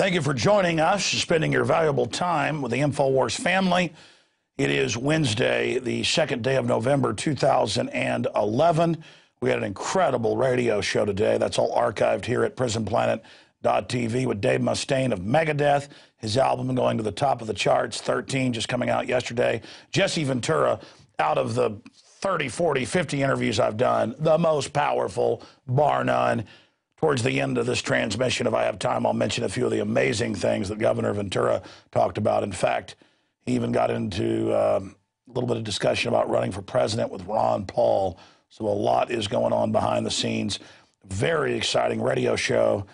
Thank you for joining us, spending your valuable time with the InfoWars family. It is Wednesday, the second day of November 2011. We had an incredible radio show today. That's all archived here at PrisonPlanet.tv with Dave Mustaine of Megadeth, his album going to the top of the charts, 13, just coming out yesterday. Jesse Ventura, out of the 30, 40, 50 interviews I've done, the most powerful, bar none. Towards the end of this transmission, if I have time, I'll mention a few of the amazing things that Governor Ventura talked about. In fact, he even got into a little bit of discussion about running for president with Ron Paul. So a lot is going on behind the scenes. Very exciting radio show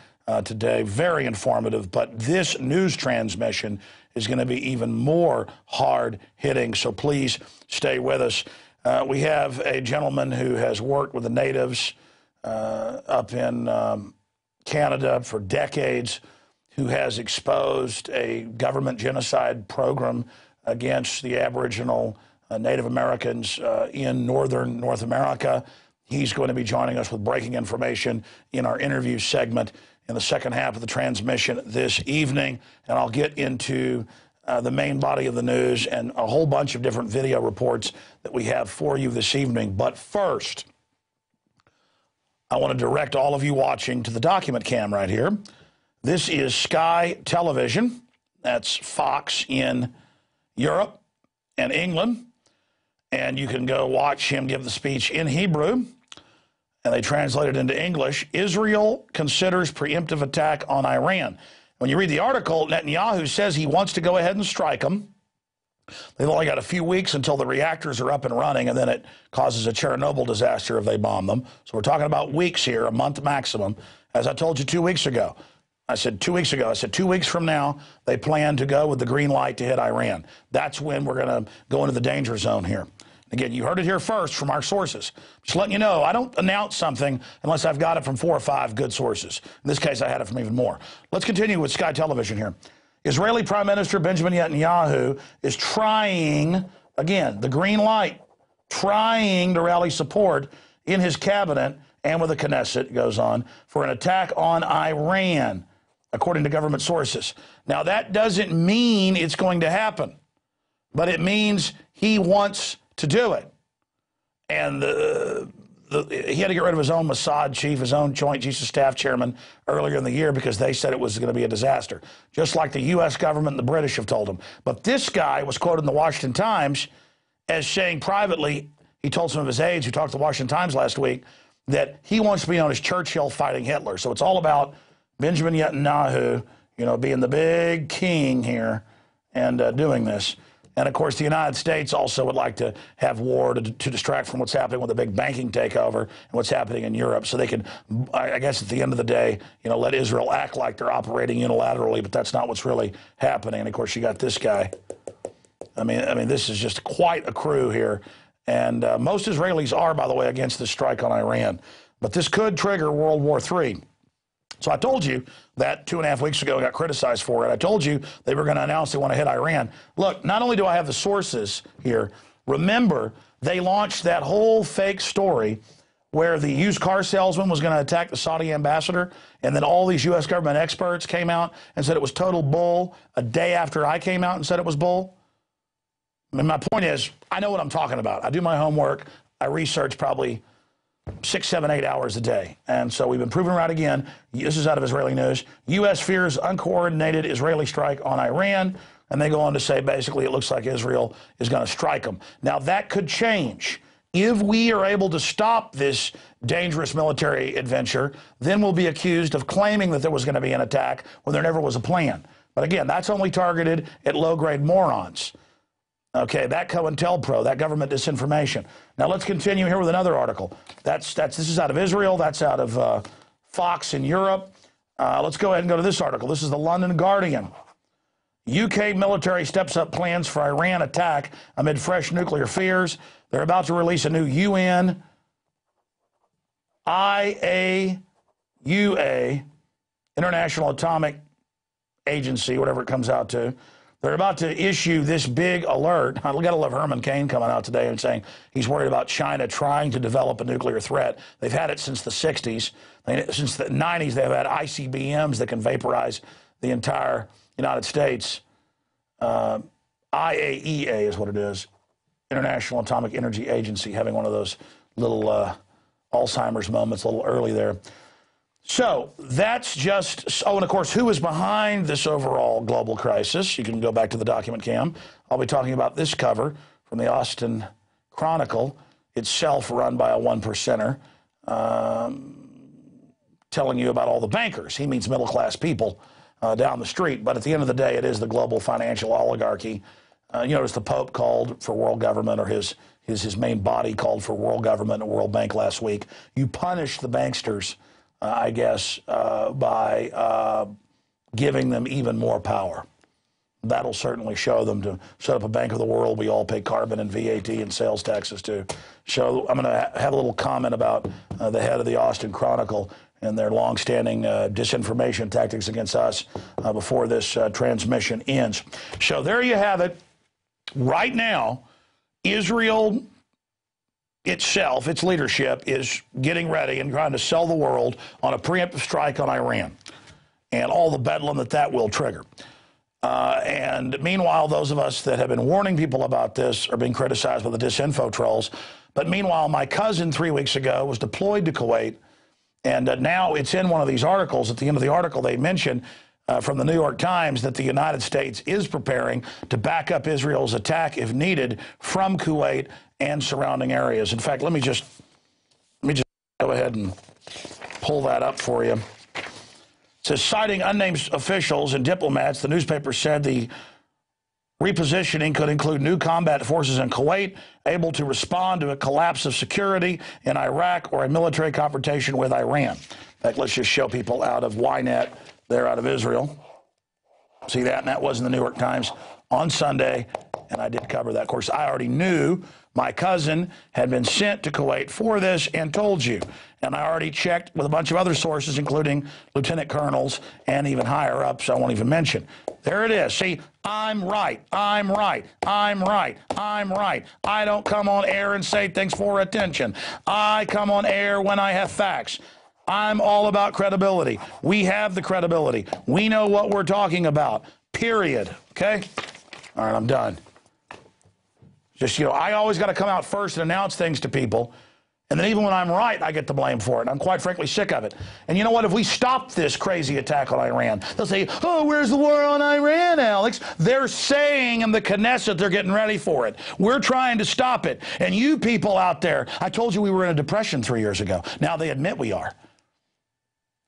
today, very informative. But this news transmission is going to be even more hard-hitting, so please stay with us. We have a gentleman who has worked with the natives up in Canada for decades, who has exposed a government genocide program against the Aboriginal Native Americans in northern North America. He's going to be joining us with breaking information in our interview segment in the second half of the transmission this evening. And I'll get into the main body of the news and a whole bunch of different video reports that we have for you this evening. But first, I want to direct all of you watching to the document cam right here. This is Sky Television. That's Fox in Europe and England. And you can go watch him give the speech in Hebrew, and they translate it into English. Israel considers preemptive attack on Iran. When you read the article, Netanyahu says he wants to go ahead and strike them. They've only got a few weeks until the reactors are up and running, and then it causes a Chernobyl disaster if they bomb them. So we're talking about weeks here, a month maximum. As I told you 2 weeks ago, I said 2 weeks from now, they plan to go with the green light to hit Iran. That's when we're going to go into the danger zone here. Again, you heard it here first from our sources. Just letting you know, I don't announce something unless I've got it from 4 or 5 good sources. In this case, I had it from even more. Let's continue with Sky Television here. Israeli Prime Minister Benjamin Netanyahu is trying, again, the green light, trying to rally support in his cabinet and with the Knesset, it goes on, for an attack on Iran, according to government sources. Now, that doesn't mean it's going to happen, but it means he wants to do it. And he had to get rid of his own Mossad chief, his own Joint Chiefs of Staff chairman earlier in the year because they said it was going to be a disaster, just like the U.S. government and the British have told him. But this guy was quoted in the Washington Times as saying privately, he told some of his aides who talked to the Washington Times last week, that he wants to be known as Churchill fighting Hitler. So it's all about Benjamin Netanyahu, you know, being the big king here and doing this. And, of course, the United States also would like to have war to distract from what's happening with the big banking takeover and what's happening in Europe. So they can, I guess at the end of the day, you know, let Israel act like they're operating unilaterally, but that's not what's really happening. And, of course, you got this guy. I mean, this is just quite a crew here. And most Israelis are, by the way, against the strike on Iran. But this could trigger World War III. So I told you that 2.5 weeks ago, I got criticized for it. I told you they were going to announce they want to hit Iran. Look, not only do I have the sources here, remember they launched that whole fake story where the used car salesman was going to attack the Saudi ambassador, and then all these U.S. government experts came out and said it was total bull a day after I came out and said it was bull. I mean, my point is, I know what I'm talking about. I do my homework. I research probably 6, 7, 8 hours a day. And so we've been proven right again. This is out of Israeli news. U.S. fears uncoordinated Israeli strike on Iran. And they go on to say, basically, it looks like Israel is going to strike them. Now, that could change. If we are able to stop this dangerous military adventure, then we'll be accused of claiming that there was going to be an attack when there never was a plan. But again, that's only targeted at low-grade morons. Okay, that COINTELPRO, that government disinformation. Now let's continue here with another article. This is out of Israel. That's out of Fox in Europe. Let's go ahead and go to this article. This is the London Guardian. UK military steps up plans for Iran attack amid fresh nuclear fears. They're about to release a new UN, IAEA, International Atomic Agency, whatever it comes out to. They're about to issue this big alert. I got to love Herman Cain coming out today and saying he's worried about China trying to develop a nuclear threat. They've had it since the 60s. Since the 90s, they've had ICBMs that can vaporize the entire United States. IAEA is what it is, International Atomic Energy Agency, having one of those little Alzheimer's moments a little early there. So that's just, oh, and of course, who is behind this overall global crisis? You can go back to the document cam. I'll be talking about this cover from the Austin Chronicle, itself run by a one-percenter, telling you about all the bankers. He means middle-class people down the street. But at the end of the day, it is the global financial oligarchy. You notice the Pope called for world government, or his main body called for world government and World Bank last week. You punish the banksters, I guess, by giving them even more power. That'll certainly show them to set up a Bank of the World. We all pay carbon and VAT and sales taxes to. So I'm going to have a little comment about the head of the Austin Chronicle and their longstanding disinformation tactics against us before this transmission ends. So there you have it. Right now, Israel itself, its leadership, is getting ready and trying to sell the world on a preemptive strike on Iran and all the bedlam that that will trigger. And meanwhile, those of us that have been warning people about this are being criticized by the disinfo trolls. But meanwhile, my cousin 3 weeks ago was deployed to Kuwait, and now it's in one of these articles. At the end of the article, they mention from the New York Times that the United States is preparing to back up Israel's attack, if needed, from Kuwait and surrounding areas. In fact, let me just go ahead and pull that up for you. It says, citing unnamed officials and diplomats, the newspaper said the repositioning could include new combat forces in Kuwait, able to respond to a collapse of security in Iraq or a military confrontation with Iran. In fact, let's just show people out of Ynet. They're out of Israel. See that? And that was in the New York Times on Sunday, and I did cover that. Of course, I already knew my cousin had been sent to Kuwait for this and told you. And I already checked with a bunch of other sources, including lieutenant colonels and even higher ups I won't even mention. There it is. See, I'm right. I'm right. I'm right. I'm right. I don't come on air and say things for attention. I come on air when I have facts. I'm all about credibility. We have the credibility. We know what we're talking about, period. Okay? All right, I'm done. Just, you know, I always got to come out first and announce things to people. And then even when I'm right, I get the blame for it. I'm quite frankly sick of it. And you know what? If we stop this crazy attack on Iran, they'll say, oh, where's the war on Iran, Alex? They're saying in the Knesset they're getting ready for it. We're trying to stop it. And you people out there, I told you we were in a depression 3 years ago. Now they admit we are.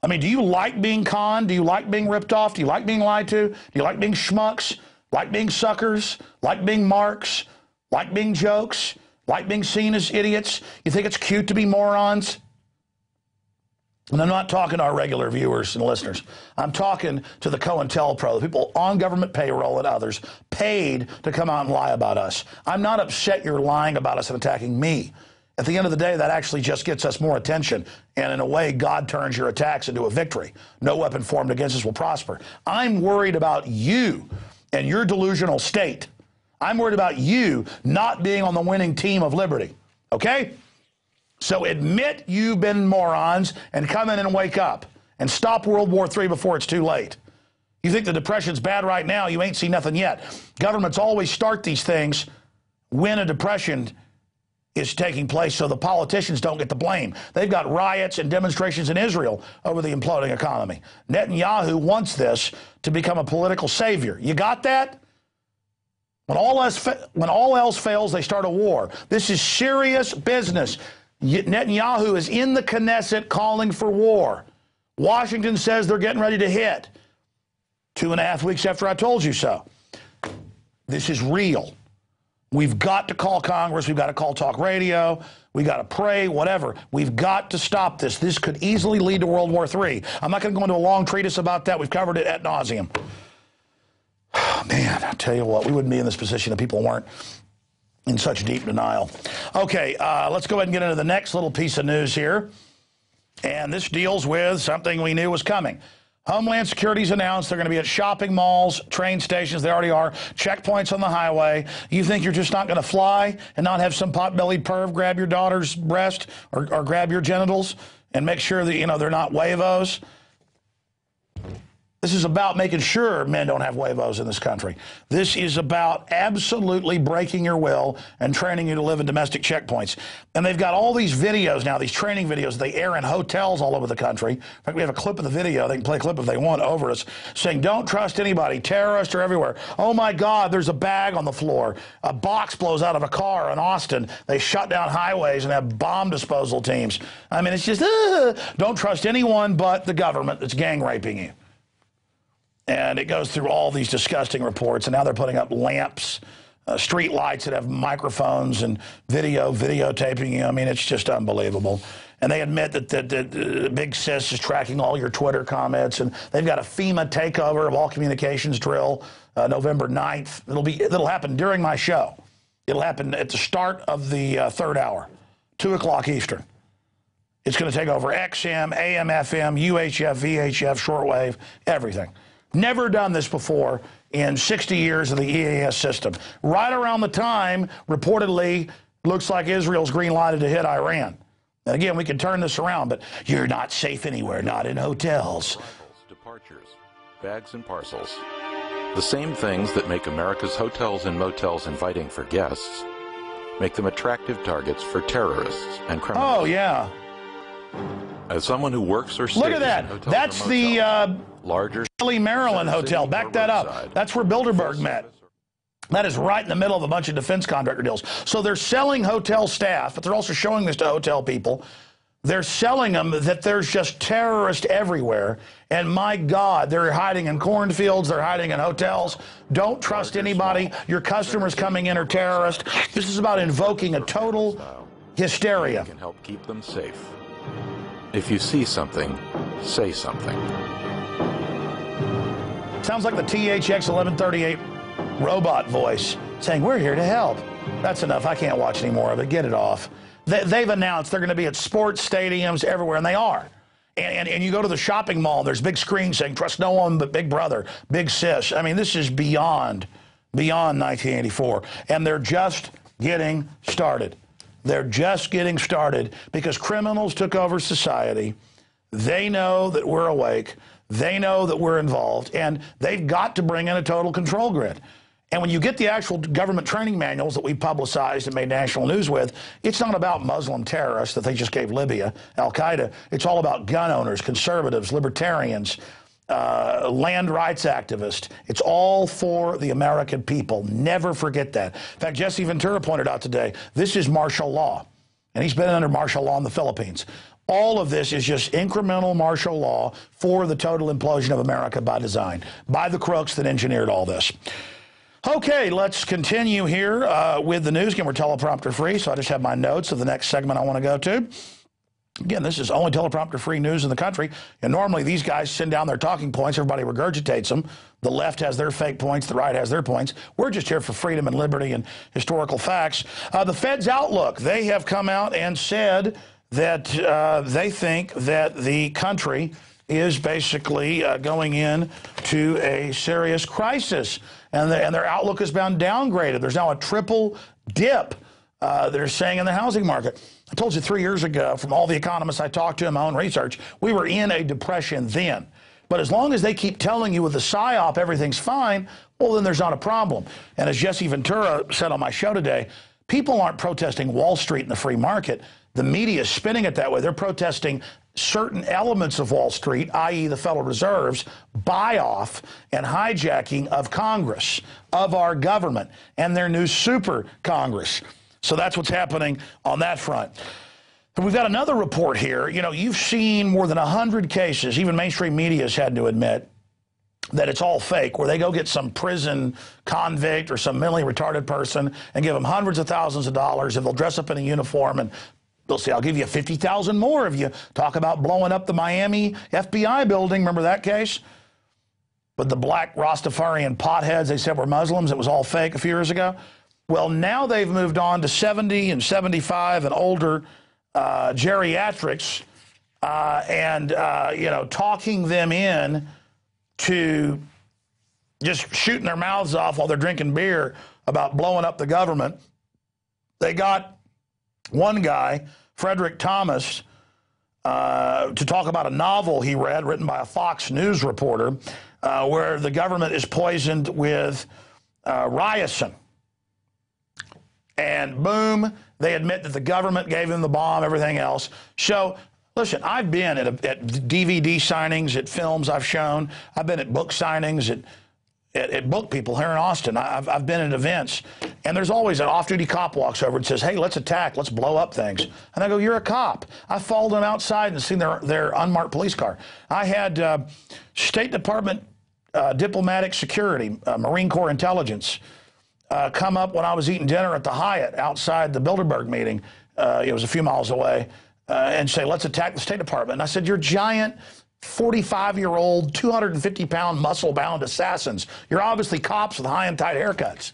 I mean, do you like being conned? Do you like being ripped off? Do you like being lied to? Do you like being schmucks? Like being suckers? Like being marks? Like being jokes? Like being seen as idiots? You think it's cute to be morons? And I'm not talking to our regular viewers and listeners. I'm talking to the COINTELPRO, the people on government payroll and others paid to come out and lie about us. I'm not upset you're lying about us and attacking me. At the end of the day, that actually just gets us more attention. And in a way, God turns your attacks into a victory. No weapon formed against us will prosper. I'm worried about you and your delusional state. I'm worried about you not being on the winning team of liberty, okay? So admit you've been morons and come in and wake up and stop World War III before it's too late. You think the Depression's bad right now, you ain't seen nothing yet. Governments always start these things when a depression is taking place so the politicians don't get the blame. They've got riots and demonstrations in Israel over the imploding economy. Netanyahu wants this to become a political savior. You got that? When all else fails, they start a war. This is serious business. Netanyahu is in the Knesset calling for war. Washington says they're getting ready to hit. 2.5 weeks after I told you so. This is real. We've got to call Congress. We've got to call talk radio. We've got to pray, whatever. We've got to stop this. This could easily lead to World War III. I'm not going to go into a long treatise about that. We've covered it ad nauseum. Oh, man, I tell you what, we wouldn't be in this position if people weren't in such deep denial. Okay, let's go ahead and get into the next little piece of news here. And this deals with something we knew was coming. Homeland Security's announced they're going to be at shopping malls, train stations, they already are, checkpoints on the highway. You think you're just not going to fly and not have some pot-bellied perv grab your daughter's breast or grab your genitals and make sure that, you know, they're not huevos? This is about making sure men don't have huevos in this country. This is about absolutely breaking your will and training you to live in domestic checkpoints. And they've got all these videos now, these training videos they air in hotels all over the country. In fact, we have a clip of the video. They can play a clip if they want over us, saying, don't trust anybody, terrorists are everywhere. Oh, my God, there's a bag on the floor. A box blows out of a car in Austin. They shut down highways and have bomb disposal teams. I mean, it's just, don't trust anyone but the government that's gang raping you. And it goes through all these disgusting reports, and now they're putting up lamps, street lights that have microphones and videotaping you. I mean, it's just unbelievable. And they admit that the Big Sis is tracking all your Twitter comments, and they've got a FEMA takeover of all communications drill November 9th. It'll happen during my show. It'll happen at the start of the third hour, 2 o'clock Eastern. It's going to take over XM, AM, FM, UHF, VHF, shortwave, everything. Never done this before in 60 years of the EAS system. Right around the time, reportedly, looks like Israel's green-lighted to hit Iran. And again, we can turn this around, but you're not safe anywhere, not in hotels. Departures, bags and parcels. The same things that make America's hotels and motels inviting for guests make them attractive targets for terrorists and criminals. Oh, yeah. As someone who works or stays in hotels and motels. Look at that. That's the... larger Kelly, Maryland hotel. Back that up. That's where Bilderberg met. That is right in the middle of a bunch of defense contractor deals. So they're selling hotel staff, but they're also showing this to hotel people. They're selling them that there's just terrorists everywhere. And my God, they're hiding in cornfields. They're hiding in hotels. Don't trust anybody. Your customers coming in are terrorists. This is about invoking a total hysteria. Can help keep them safe. If you see something, say something. Sounds like the THX 1138 robot voice saying, we're here to help. That's enough. I can't watch any more of it. Get it off. They've announced they're going to be at sports stadiums everywhere, and they are. And you go to the shopping mall, there's big screens saying, trust no one but Big Brother, Big Sis. I mean, this is beyond 1984. And they're just getting started. They're just getting started because criminals took over society. They know that we're awake. They know that we're involved, and they've got to bring in a total control grid. And when you get the actual government training manuals that we publicized and made national news with, it's not about Muslim terrorists that they just gave Libya, Al-Qaeda. It's all about gun owners, conservatives, libertarians, land rights activists. It's all for the American people. Never forget that. In fact, Jesse Ventura pointed out today, this is martial law, and he's been under martial law in the Philippines. All of this is just incremental martial law for the total implosion of America by design, by the crooks that engineered all this. Okay, let's continue here with the news. Again, we're teleprompter-free, so I just have my notes of the next segment I want to go to. Again, this is only teleprompter-free news in the country. And normally these guys send down their talking points. Everybody regurgitates them. The left has their fake points. The right has their points. We're just here for freedom and liberty and historical facts. The Fed's outlook, they have come out and said that they think that the country is basically going in to a serious crisis, and their outlook has been downgraded. There's now a triple dip, they're saying, in the housing market. I told you 3 years ago, from all the economists I talked to in my own research, we were in a depression then. But as long as they keep telling you with the PSYOP everything's fine, well, then there's not a problem. And as Jesse Ventura said on my show today, people aren't protesting Wall Street and the free market. The media is spinning it that way. They're protesting certain elements of Wall Street, i.e. the Federal Reserve's buy-off and hijacking of Congress, of our government, and their new super Congress. So that's what's happening on that front. And we've got another report here. You know, you've seen more than 100 cases, even mainstream media has had to admit, that it's all fake, where they go get some prison convict or some mentally retarded person and give them hundreds of thousands of dollars if they'll dress up in a uniform and they'll say, I'll give you $50,000 more if you talk about blowing up the Miami FBI building. Remember that case? But the black Rastafarian potheads they said were Muslims, it was all fake a few years ago. Well, now they've moved on to 70 and 75 and older geriatrics and, you know, talking them in to just shooting their mouths off while they're drinking beer about blowing up the government. They got one guy, Frederick Thomas, to talk about a novel he read, written by a Fox News reporter where the government is poisoned with ricin. And boom, they admit that the government gave them the bomb, everything else. So, listen, I've been at DVD signings, at films I've shown. I've been at book signings, at book people here in Austin. I've been at events. And there's always an off-duty cop walks over and says, hey, let's attack, let's blow up things. And I go, you're a cop. I followed them outside and seen their unmarked police car. I had State Department diplomatic security, Marine Corps intelligence, come up when I was eating dinner at the Hyatt outside the Bilderberg meeting. It was a few miles away, and say, let's attack the State Department. And I said, you're giant 45-year-old, 250-pound, muscle-bound assassins. You're obviously cops with high and tight haircuts.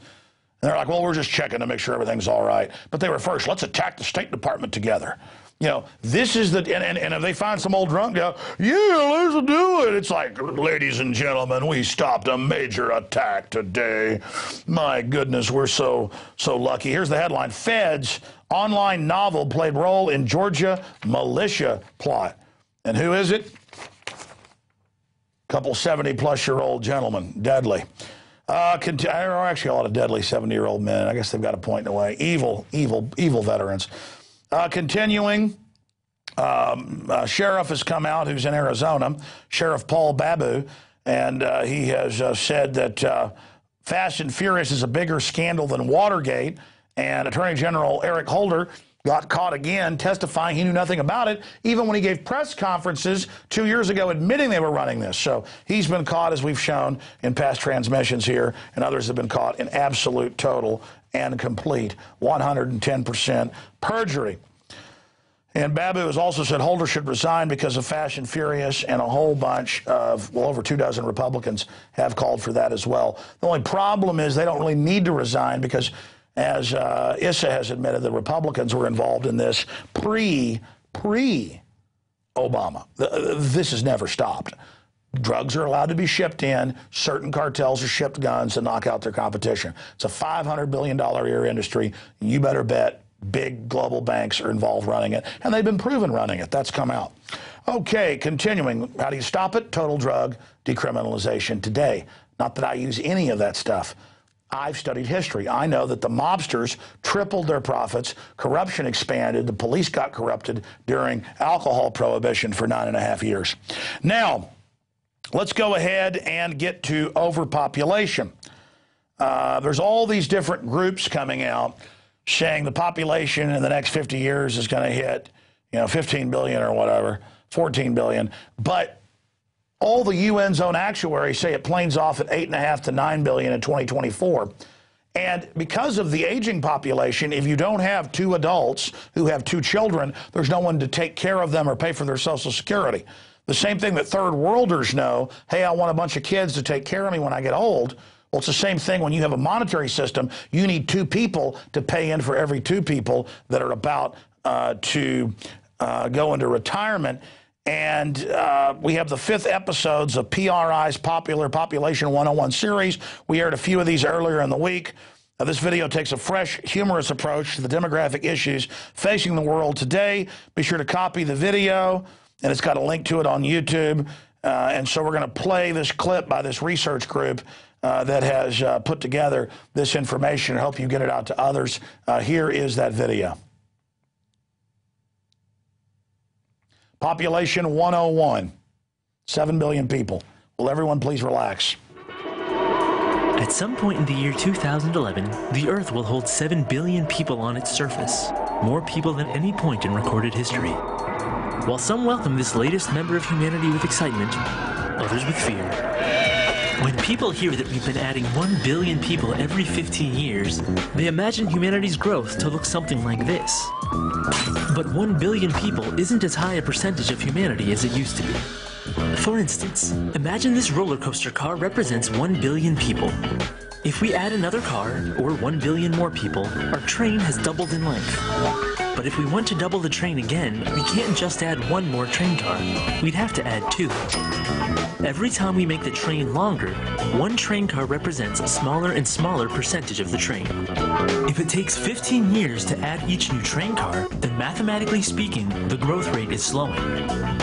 And they're like, well, we're just checking to make sure everything's all right. But they were first, let's attack the State Department together. You know, this is the, and if they find some old drunk, go, yeah, let's do it. It's like, ladies and gentlemen, we stopped a major attack today. My goodness, we're so lucky. Here's the headline, Feds online novel played role in Georgia militia plot. And who is it? Couple 70-plus-year-old gentlemen, deadly. There are actually a lot of deadly 70-year-old men. I guess they've got a point in a way. Evil, evil, evil veterans. Continuing, a sheriff has come out who's in Arizona, Sheriff Paul Babu, and he has said that Fast and Furious is a bigger scandal than Watergate, and Attorney General Eric Holder got caught again testifying he knew nothing about it, even when he gave press conferences 2 years ago admitting they were running this. So he's been caught, as we've shown in past transmissions here, and others have been caught in absolute total and complete 110% perjury. And Babu has also said Holder should resign because of Fast and Furious, and a whole bunch of, well, over 24 Republicans have called for that as well. The only problem is they don't really need to resign because, as Issa has admitted, the Republicans were involved in this pre-Obama. This has never stopped. Drugs are allowed to be shipped in. Certain cartels are shipped guns to knock out their competition. It's a $500 billion a year industry. You better bet big global banks are involved running it. And they've been proven running it. That's come out. Okay, continuing. How do you stop it? Total drug decriminalization today. Not that I use any of that stuff. I've studied history. I know that the mobsters tripled their profits, corruption expanded, the police got corrupted during alcohol prohibition for 9.5 years. Now, let's go ahead and get to overpopulation. There's all these different groups coming out saying the population in the next 50 years is going to hit, 15 billion or whatever, 14 billion. But all the UN's own actuaries say it planes off at 8.5 to 9 billion in 2024. And because of the aging population, if you don't have two adults who have two children, there's no one to take care of them or pay for their Social Security. The same thing that third worlders know, hey, I want a bunch of kids to take care of me when I get old. Well, it's the same thing when you have a monetary system. You need two people to pay in for every two people that are about to go into retirement. And we have the 5th episodes of PRI's Popular Population 101 series. We aired a few of these earlier in the week. This video takes a fresh, humorous approach to the demographic issues facing the world today. Be sure to copy the video, and it's got a link to it on YouTube. And so we're going to play this clip by this research group that has put together this information and hope you get it out to others. Here is that video. Population 101, 7 billion people. Will everyone please relax? At some point in the year 2011, the Earth will hold 7 billion people on its surface, more people than any point in recorded history. While some welcome this latest member of humanity with excitement, others with fear. When people hear that we've been adding 1 billion people every 15 years, they imagine humanity's growth to look something like this. But 1 billion people isn't as high a percentage of humanity as it used to be. For instance, imagine this roller coaster car represents 1 billion people. If we add another car, or 1 billion more people, our train has doubled in length. But if we want to double the train again, we can't just add one more train car. We'd have to add two. Every time we make the train longer, one train car represents a smaller and smaller percentage of the train. If it takes 15 years to add each new train car, then mathematically speaking, the growth rate is slowing.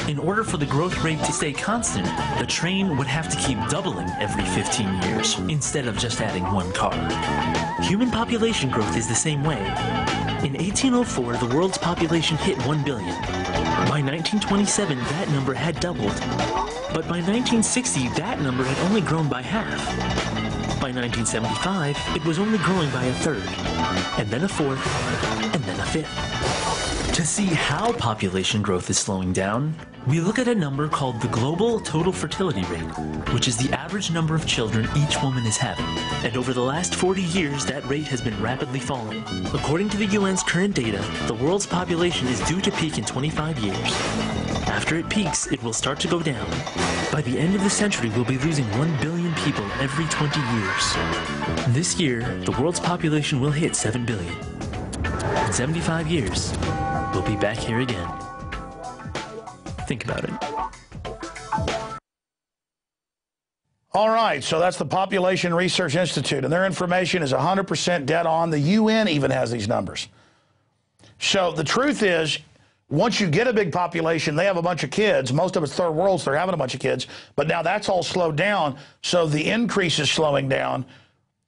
In order for the growth rate to stay constant, the train would have to keep doubling every 15 years, instead of just adding one car. Human population growth is the same way. In 1804, the world's population hit 1 billion. By 1927, that number had doubled. But by 1960, that number had only grown by half. By 1975, it was only growing by a third, and then a fourth, and then a fifth. To see how population growth is slowing down, we look at a number called the global total fertility rate, which is the average number of children each woman is having. And over the last 40 years, that rate has been rapidly falling. According to the UN's current data, the world's population is due to peak in 25 years. After it peaks, it will start to go down. By the end of the century, we'll be losing 1 billion people every 20 years. This year, the world's population will hit 7 billion. In 75 years, we'll be back here again. Think about it. All right, so that's the Population Research Institute, and their information is 100% dead on. The UN even has these numbers. So the truth is, once you get a big population, they have a bunch of kids. Most of it's third worlds, they're having a bunch of kids. But now that's all slowed down, so the increase is slowing down.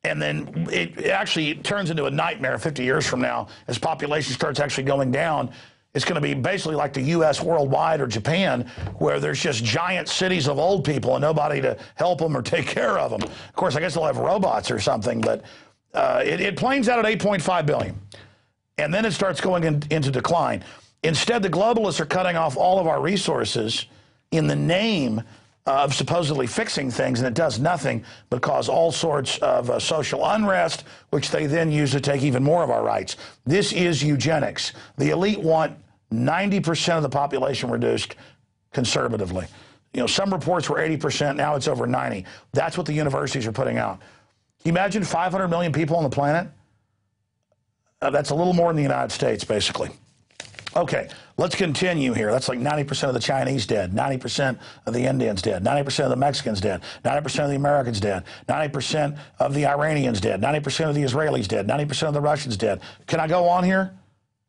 And then it actually turns into a nightmare 50 years from now as population starts actually going down. It's going to be basically like the U.S. worldwide or Japan, where there's just giant cities of old people and nobody to help them or take care of them. Of course, I guess they'll have robots or something, but it planes out at 8.5 billion. And then it starts going into decline. Instead, the globalists are cutting off all of our resources in the name of supposedly fixing things, and it does nothing but cause all sorts of social unrest, which they then use to take even more of our rights. This is eugenics. The elite want 90% of the population reduced conservatively. You know, some reports were 80%, now it's over 90. That's what the universities are putting out. Can you imagine 500 million people on the planet? That's a little more than the United States, basically. Okay, let's continue here. That's like 90% of the Chinese dead, 90% of the Indians dead, 90% of the Mexicans dead, 90% of the Americans dead, 90% of the Iranians dead, 90% of the Israelis dead, 90% of the Russians dead. Can I go on here?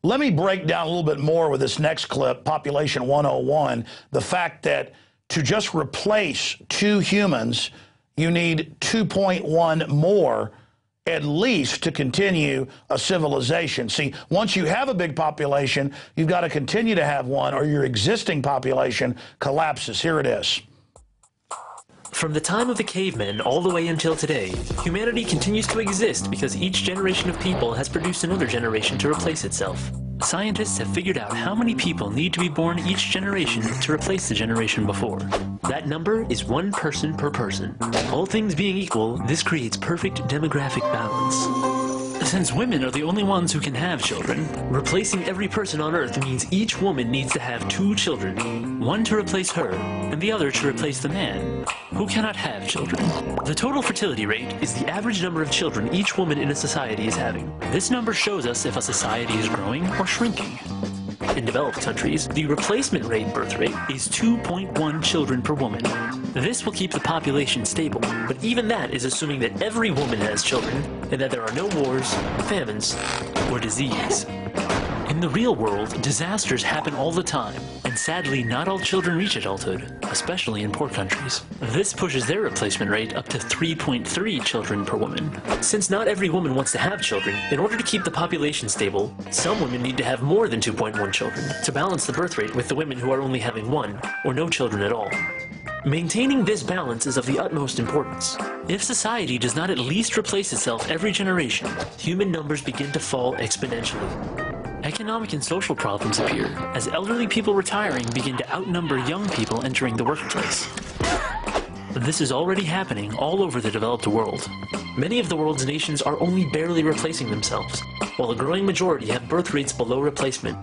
Let me break down a little bit more with this next clip, Population 101, the fact that to just replace two humans, you need 2.1 more at least to continue a civilization. See, once you have a big population, you've got to continue to have one or your existing population collapses. Here it is. From the time of the cavemen all the way until today, humanity continues to exist because each generation of people has produced another generation to replace itself. Scientists have figured out how many people need to be born each generation to replace the generation before. That number is one person per person. All things being equal, this creates perfect demographic balance. Since women are the only ones who can have children, replacing every person on Earth means each woman needs to have two children, one to replace her and the other to replace the man who cannot have children. The total fertility rate is the average number of children each woman in a society is having. This number shows us if a society is growing or shrinking. In developed countries, the replacement rate birth rate is 2.1 children per woman. This will keep the population stable, but even that is assuming that every woman has children and that there are no wars, famines, or disease. In the real world, disasters happen all the time, and sadly, not all children reach adulthood, especially in poor countries. This pushes their replacement rate up to 3.3 children per woman. Since not every woman wants to have children, in order to keep the population stable, some women need to have more than 2.1 children to balance the birth rate with the women who are only having one or no children at all. Maintaining this balance is of the utmost importance. If society does not at least replace itself every generation, human numbers begin to fall exponentially. Economic and social problems appear as elderly people retiring begin to outnumber young people entering the workplace. This is already happening all over the developed world. Many of the world's nations are only barely replacing themselves, while a growing majority have birth rates below replacement,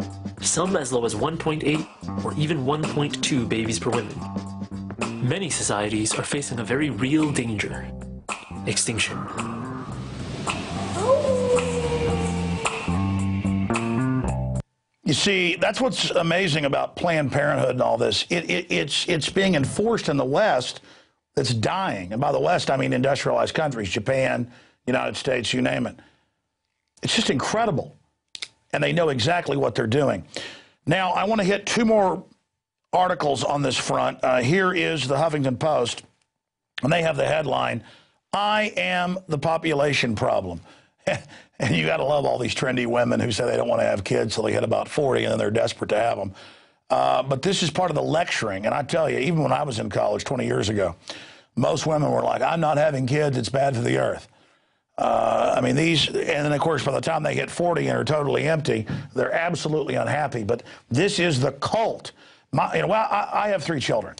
some as low as 1.8 or even 1.2 babies per woman. Many societies are facing a very real danger: extinction. You see, that's what's amazing about Planned Parenthood and all this. It's being enforced in the West that's dying. And by the West, I mean industrialized countries, Japan, United States, you name it. It's just incredible. And they know exactly what they're doing. Now, I want to hit two more articles on this front. Here is the Huffington Post, and they have the headline, "I am the population problem." And you got to love all these trendy women who say they don't want to have kids till they hit about 40, and then they're desperate to have them. But this is part of the lecturing. And I tell you, even when I was in college 20 years ago, most women were like, "I'm not having kids. It's bad for the earth." I mean, these, and then, of course, by the time they hit 40 and are totally empty, they're absolutely unhappy. But this is the cult. I have 3 children.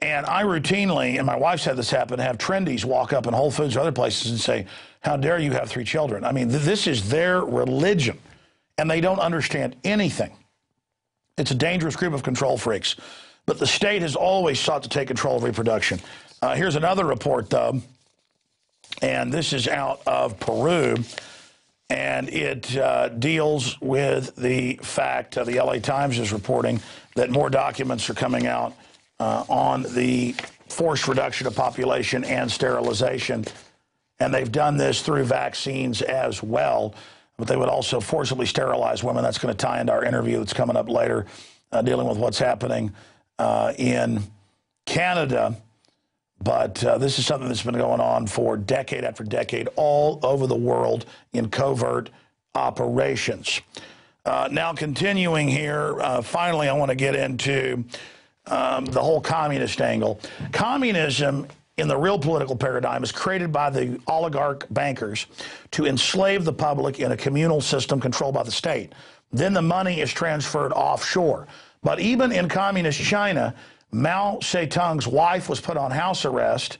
And I routinely, and my wife's had this happen, have trendies walk up in Whole Foods or other places and say, "How dare you have 3 children?" I mean, this is their religion, and they don't understand anything. It's a dangerous group of control freaks. But the state has always sought to take control of reproduction. Here's another report, though, and this is out of Peru, and it deals with the fact, the LA Times is reporting, that more documents are coming out on the forced reduction of population and sterilization. And they've done this through vaccines as well, but they would also forcibly sterilize women. That's going to tie into our interview that's coming up later, dealing with what's happening in Canada. But this is something that's been going on for decade after decade all over the world in covert operations. Now, continuing here, finally, I want to get into the whole communist angle. Communism in the real political paradigm is created by the oligarch bankers to enslave the public in a communal system controlled by the state. Then the money is transferred offshore. But even in communist China, Mao Zedong's wife was put on house arrest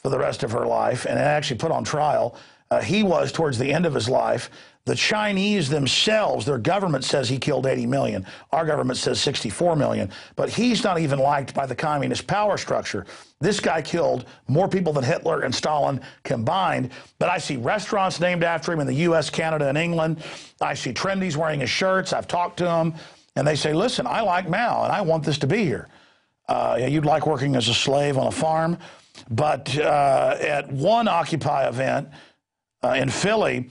for the rest of her life and actually put on trial. He was towards the end of his life. The Chinese themselves, their government says he killed 80 million. Our government says 64 million. But he's not even liked by the communist power structure. This guy killed more people than Hitler and Stalin combined. But I see restaurants named after him in the U.S., Canada, and England. I see trendies wearing his shirts. I've talked to them. And they say, "Listen, I like Mao, and I want this to be here." You'd like working as a slave on a farm. But at one Occupy event in Philly,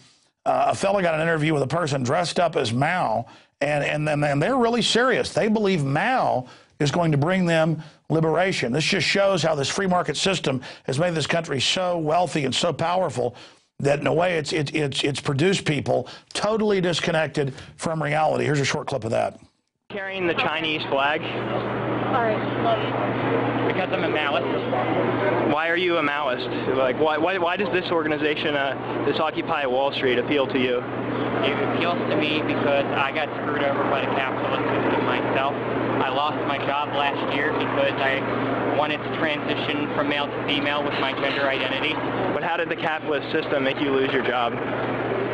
a fellow got an interview with a person dressed up as Mao, and they're really serious. They believe Mao is going to bring them liberation. This just shows how this free market system has made this country so wealthy and so powerful that, in a way, it's produced people totally disconnected from reality. Here's a short clip of that. Carrying the Chinese flag. All right, love you. Because I'm a Maoist. Why are you a Maoist? Like, why does this organization, this Occupy Wall Street, appeal to you? It appeals to me because I got screwed over by the capitalist system myself. I lost my job last year because I wanted to transition from male to female with my gender identity. But how did the capitalist system make you lose your job?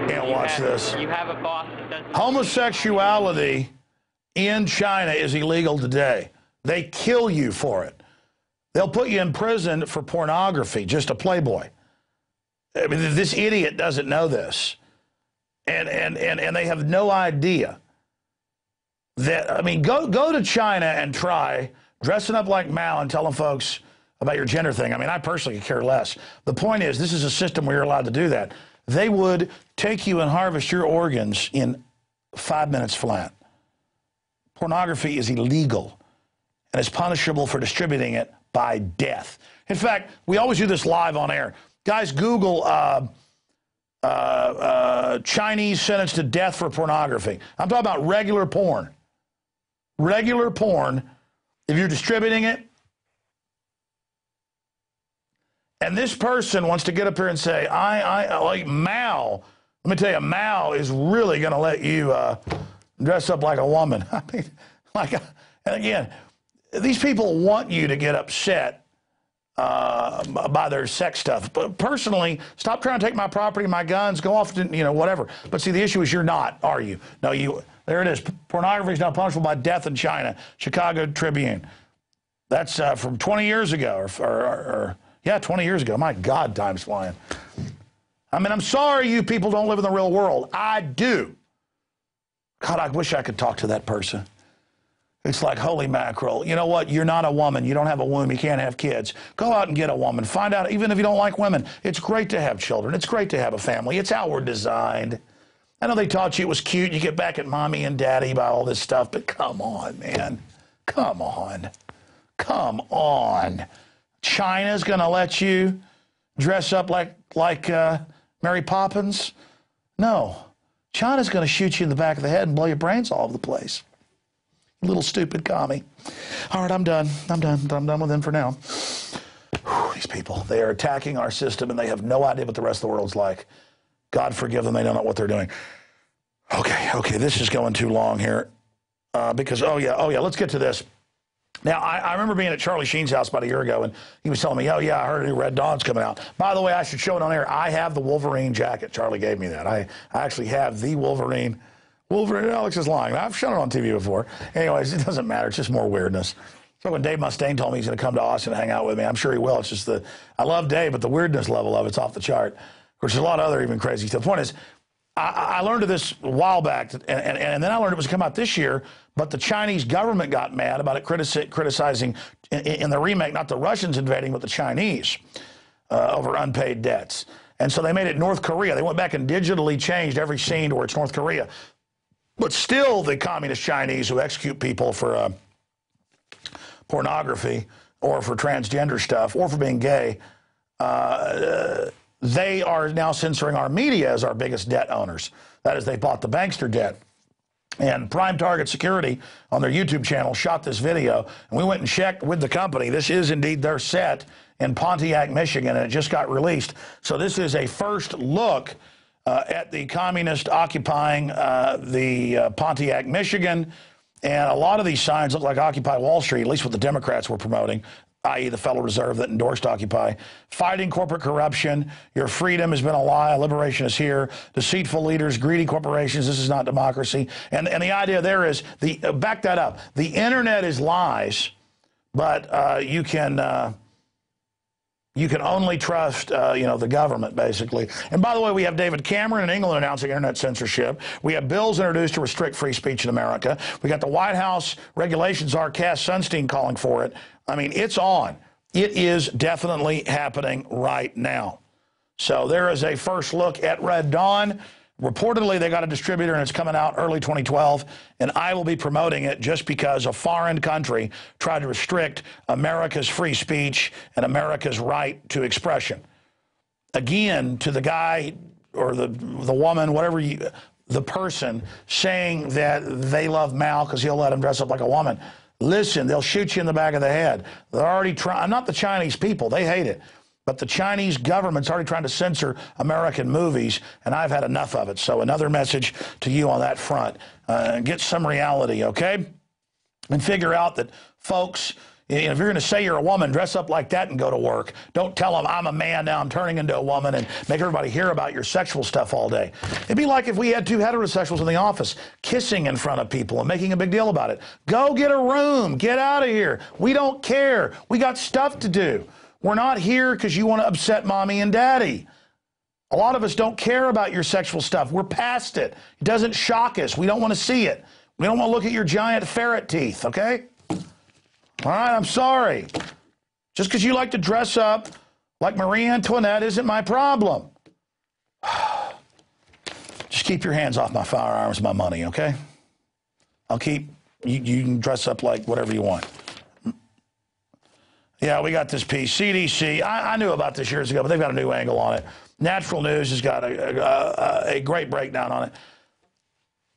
Can't watch this. You have a boss that doesn't... Homosexuality in China is illegal today. They kill you for it. They'll put you in prison for pornography, just a Playboy. I mean, this idiot doesn't know this. And they have no idea that, I mean, go to China and try dressing up like Mao and telling folks about your gender thing. I mean, I personally could care less. The point is, this is a system where you're allowed to do that. They would take you and harvest your organs in 5 minutes flat. Pornography is illegal, and it's punishable for distributing it by death. In fact, we always do this live on air. Guys, Google Chinese sentenced to death for pornography. I'm talking about regular porn. Regular porn, if you're distributing it. And this person wants to get up here and say, I like Mao. Let me tell you, Mao is really going to let you dress up like a woman. I mean, and again, these people want you to get upset by their sex stuff. But personally, stop trying to take my property, my guns, go off, to, whatever. But see, the issue is you're not, are you? No, you. There it is. Pornography is now punishable by death in China. Chicago Tribune. That's from 20 years ago. Yeah, 20 years ago. My God, time's flying. I mean, I'm sorry you people don't live in the real world. I do. God, I wish I could talk to that person. It's like, holy mackerel. You know what? You're not a woman. You don't have a womb. You can't have kids. Go out and get a woman. Find out, even if you don't like women, it's great to have children. It's great to have a family. It's how we're designed. I know they taught you it was cute. You get back at mommy and daddy by all this stuff, but come on, man. Come on. Come on. China's going to let you dress up like Mary Poppins? No. China's going to shoot you in the back of the head and blow your brains all over the place. Little stupid commie. All right, I'm done. I'm done. I'm done with them for now. Whew, these people, they are attacking our system, and they have no idea what the rest of the world's like. God forgive them. They don't know what they're doing. Okay. This is going too long here because, oh, yeah, let's get to this. Now, I remember being at Charlie Sheen's house about a year ago, and he was telling me, oh, yeah, I heard a new Red Dawn's coming out. By the way, I should show it on air. I have the Wolverine jacket. Charlie gave me that. I actually have the Wolverine jacket. Wolverine, Alex is lying. I've shown it on TV before. Anyways, it doesn't matter. It's just more weirdness. So when Dave Mustaine told me he's going to come to Austin and hang out with me, I'm sure he will. It's just I love Dave, but the weirdness level of it's off the chart. Of course, there's a lot of other even crazy stuff. The point is, I learned of this a while back, and then I learned it was come out this year, but the Chinese government got mad about it criticizing in the remake, not the Russians invading, but the Chinese over unpaid debts. And so they made it North Korea. They went back and digitally changed every scene to where it's North Korea. But still, the communist Chinese who execute people for pornography or for transgender stuff or for being gay, they are now censoring our media as our biggest debt owners. That is, they bought the bankster debt. And Prime Target Security on their YouTube channel shot this video, and we went and checked with the company. This is indeed their set in Pontiac, Michigan, and it just got released. So this is a first look at the communists occupying Pontiac, Michigan. And a lot of these signs look like Occupy Wall Street, at least what the Democrats were promoting, i.e. the Federal Reserve that endorsed Occupy. Fighting corporate corruption. Your freedom has been a lie. Liberation is here. Deceitful leaders, greedy corporations. This is not democracy. And the idea there is, back that up. The Internet is lies, but you can only trust, the government, basically. And by the way, we have David Cameron in England announcing internet censorship. We have bills introduced to restrict free speech in America. We got the White House regulations czar Cass Sunstein calling for it. I mean, it's on. It is definitely happening right now. So there is a first look at Red Dawn. Reportedly, they got a distributor, and it's coming out early 2012, and I will be promoting it just because a foreign country tried to restrict America's free speech and America's right to expression. Again, to the guy or the woman, whatever the person, saying that they love Mao because he'll let them dress up like a woman. Listen, they'll shoot you in the back of the head. They're already trying. Not the Chinese people. They hate it. But the Chinese government's already trying to censor American movies, and I've had enough of it. So another message to you on that front. Get some reality, okay? And figure out that, folks, if you're going to say you're a woman, dress up like that and go to work. Don't tell them, I'm a man, now I'm turning into a woman, and make everybody hear about your sexual stuff all day. It'd be like if we had two heterosexuals in the office kissing in front of people and making a big deal about it. Go get a room. Get out of here. We don't care. We got stuff to do. We're not here because you want to upset mommy and daddy. A lot of us don't care about your sexual stuff. We're past it. It doesn't shock us. We don't want to see it. We don't want to look at your giant ferret teeth, okay? All right, I'm sorry. Just because you like to dress up like Marie Antoinette isn't my problem. Just keep your hands off my firearms, my money, okay? I'll keep, you can dress up like whatever you want. Yeah, we got this piece. CDC, I knew about this years ago, but they've got a new angle on it. Natural News has got a great breakdown on it.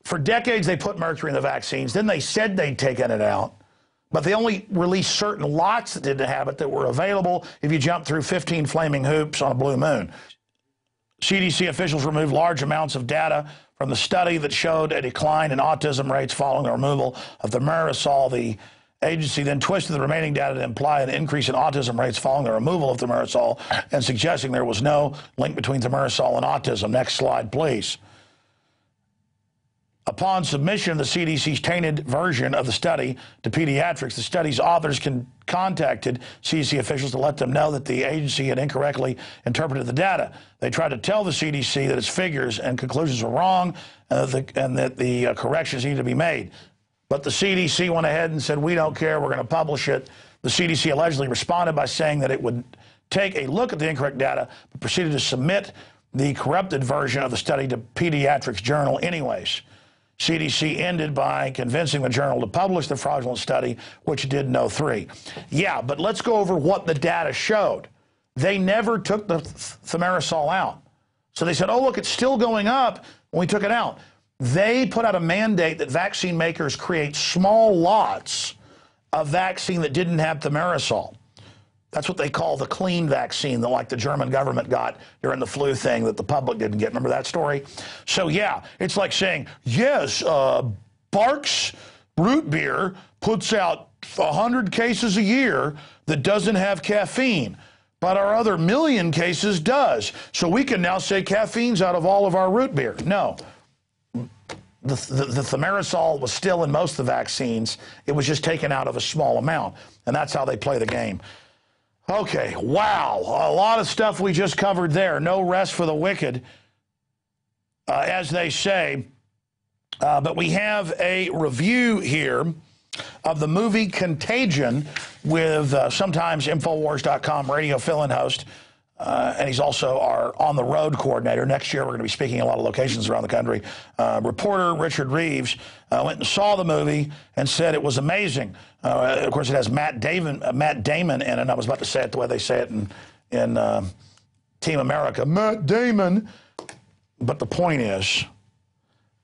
For decades, they put mercury in the vaccines. Then they said they'd taken it out, but they only released certain lots that didn't have it that were available if you jumped through 15 flaming hoops on a blue moon. CDC officials removed large amounts of data from the study that showed a decline in autism rates following the removal of the thimerosal. The agency then twisted the remaining data to imply an increase in autism rates following the removal of thimerosal and suggesting there was no link between thimerosal and autism. Next slide, please. Upon submission of the CDC's tainted version of the study to Pediatrics, the study's authors contacted CDC officials to let them know that the agency had incorrectly interpreted the data. They tried to tell the CDC that its figures and conclusions were wrong and that the corrections needed to be made. But the CDC went ahead and said, we don't care, we're going to publish it. The CDC allegedly responded by saying that it would take a look at the incorrect data, but proceeded to submit the corrupted version of the study to Pediatrics journal anyways. CDC ended by convincing the journal to publish the fraudulent study, which it did in 2003. Yeah, but let's go over what the data showed. They never took the thimerosal out. So they said, oh, look, it's still going up, and we took it out. They put out a mandate that vaccine makers create small lots of vaccine that didn't have thimerosal. That's what they call the clean vaccine, like the German government got during the flu thing that the public didn't get. Remember that story? So, yeah, it's like saying, yes, Barks root beer puts out 100 cases a year that doesn't have caffeine, but our other million cases does. So we can now say caffeine's out of all of our root beer. No. The thimerosal was still in most of the vaccines. It was just taken out of a small amount, and that's how they play the game. Okay, wow, a lot of stuff we just covered there. No rest for the wicked, as they say. But we have a review here of the movie Contagion with sometimes InfoWars.com radio fill-in host, and he's also our on-the-road coordinator. Next year, we're going to be speaking in a lot of locations around the country. Reporter Richard Reeves went and saw the movie and said it was amazing. Of course, it has Matt Damon in it. I was about to say it the way they say it in Team America. Matt Damon. But the point is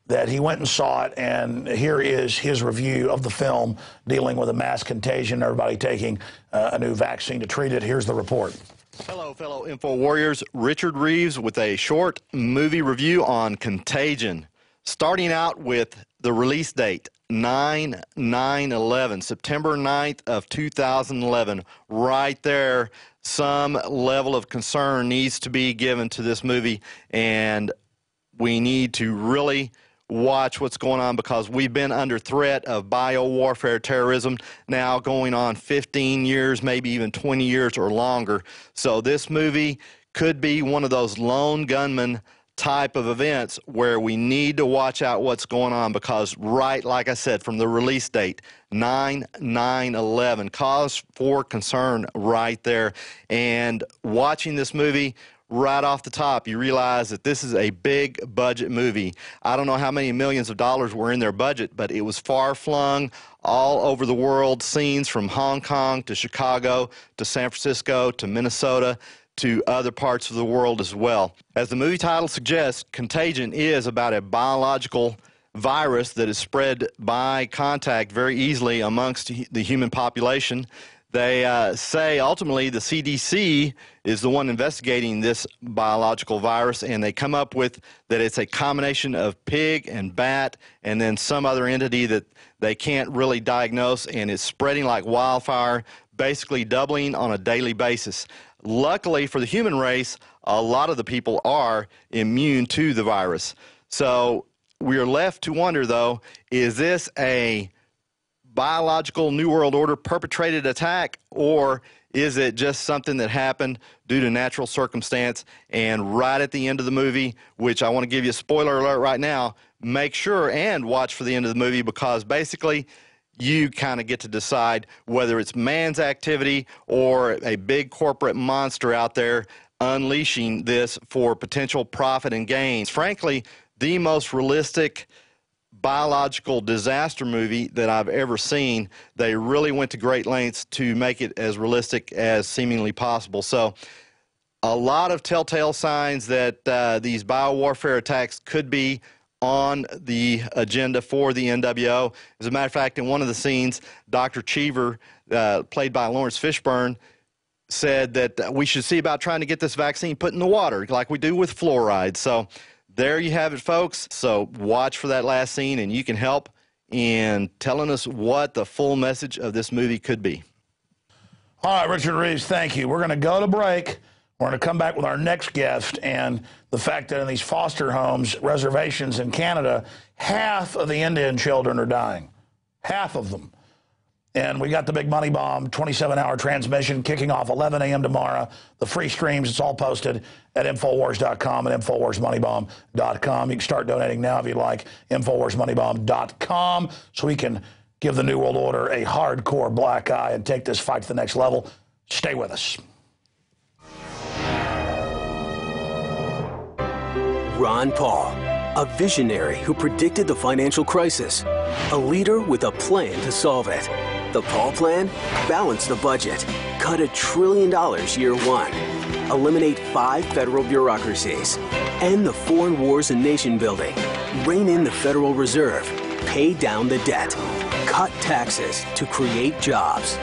that he went and saw it, and here is his review of the film dealing with a mass contagion, everybody taking a new vaccine to treat it. Here's the report. Hello, fellow Info Warriors. Richard Reeves with a short movie review on Contagion. Starting out with the release date, 9/9/11, September 9th of 2011. Right there, some level of concern needs to be given to this movie, and we need to really watch what's going on because we've been under threat of biowarfare terrorism now going on 15 years, maybe even 20 years or longer. So this movie could be one of those lone gunman type of events where we need to watch out what's going on because right, like I said, from the release date, 9/9/11, cause for concern right there. And watching this movie, right off the top, you realize that this is a big budget movie. I don't know how many millions of dollars were in their budget, but it was far-flung all over the world, scenes from Hong Kong to Chicago to San Francisco to Minnesota to other parts of the world as well. As the movie title suggests, Contagion is about a biological virus that is spread by contact very easily amongst the human population. They say ultimately the CDC is the one investigating this biological virus, and they come up with that it's a combination of pig and bat and then some other entity that they can't really diagnose, and it's spreading like wildfire, basically doubling on a daily basis. Luckily for the human race, a lot of the people are immune to the virus. So we are left to wonder, though, is this a biological New World Order perpetrated attack, or is it just something that happened due to natural circumstance? And right at the end of the movie, which I want to give you a spoiler alert right now, make sure and watch for the end of the movie because basically you kind of get to decide whether it's man's activity or a big corporate monster out there unleashing this for potential profit and gains. Frankly, the most realistic biological disaster movie that I've ever seen. They really went to great lengths to make it as realistic as seemingly possible. So a lot of telltale signs that these biowarfare attacks could be on the agenda for the NWO. As a matter of fact, in one of the scenes, Dr. Cheever, played by Lawrence Fishburne, said that we should see about trying to get this vaccine put in the water like we do with fluoride. So there you have it, folks. So watch for that last scene, and you can help in telling us what the full message of this movie could be. All right, Richard Reeves, thank you. We're going to go to break. We're going to come back with our next guest and the fact that in these foster homes, reservations in Canada, half of the Indian children are dying. Half of them. And we got the big money bomb, 27-hour transmission kicking off 11 a.m. tomorrow. The free streams, it's all posted at InfoWars.com and InfoWarsMoneyBomb.com. You can start donating now if you'd like, InfoWarsMoneyBomb.com, so we can give the New World Order a hardcore black eye and take this fight to the next level. Stay with us. Ron Paul, a visionary who predicted the financial crisis, a leader with a plan to solve it. The Paul plan? Balance the budget. Cut $1 trillion year one. Eliminate 5 federal bureaucracies. End the foreign wars and nation building. Rein in the Federal Reserve. Pay down the debt. Cut taxes to create jobs.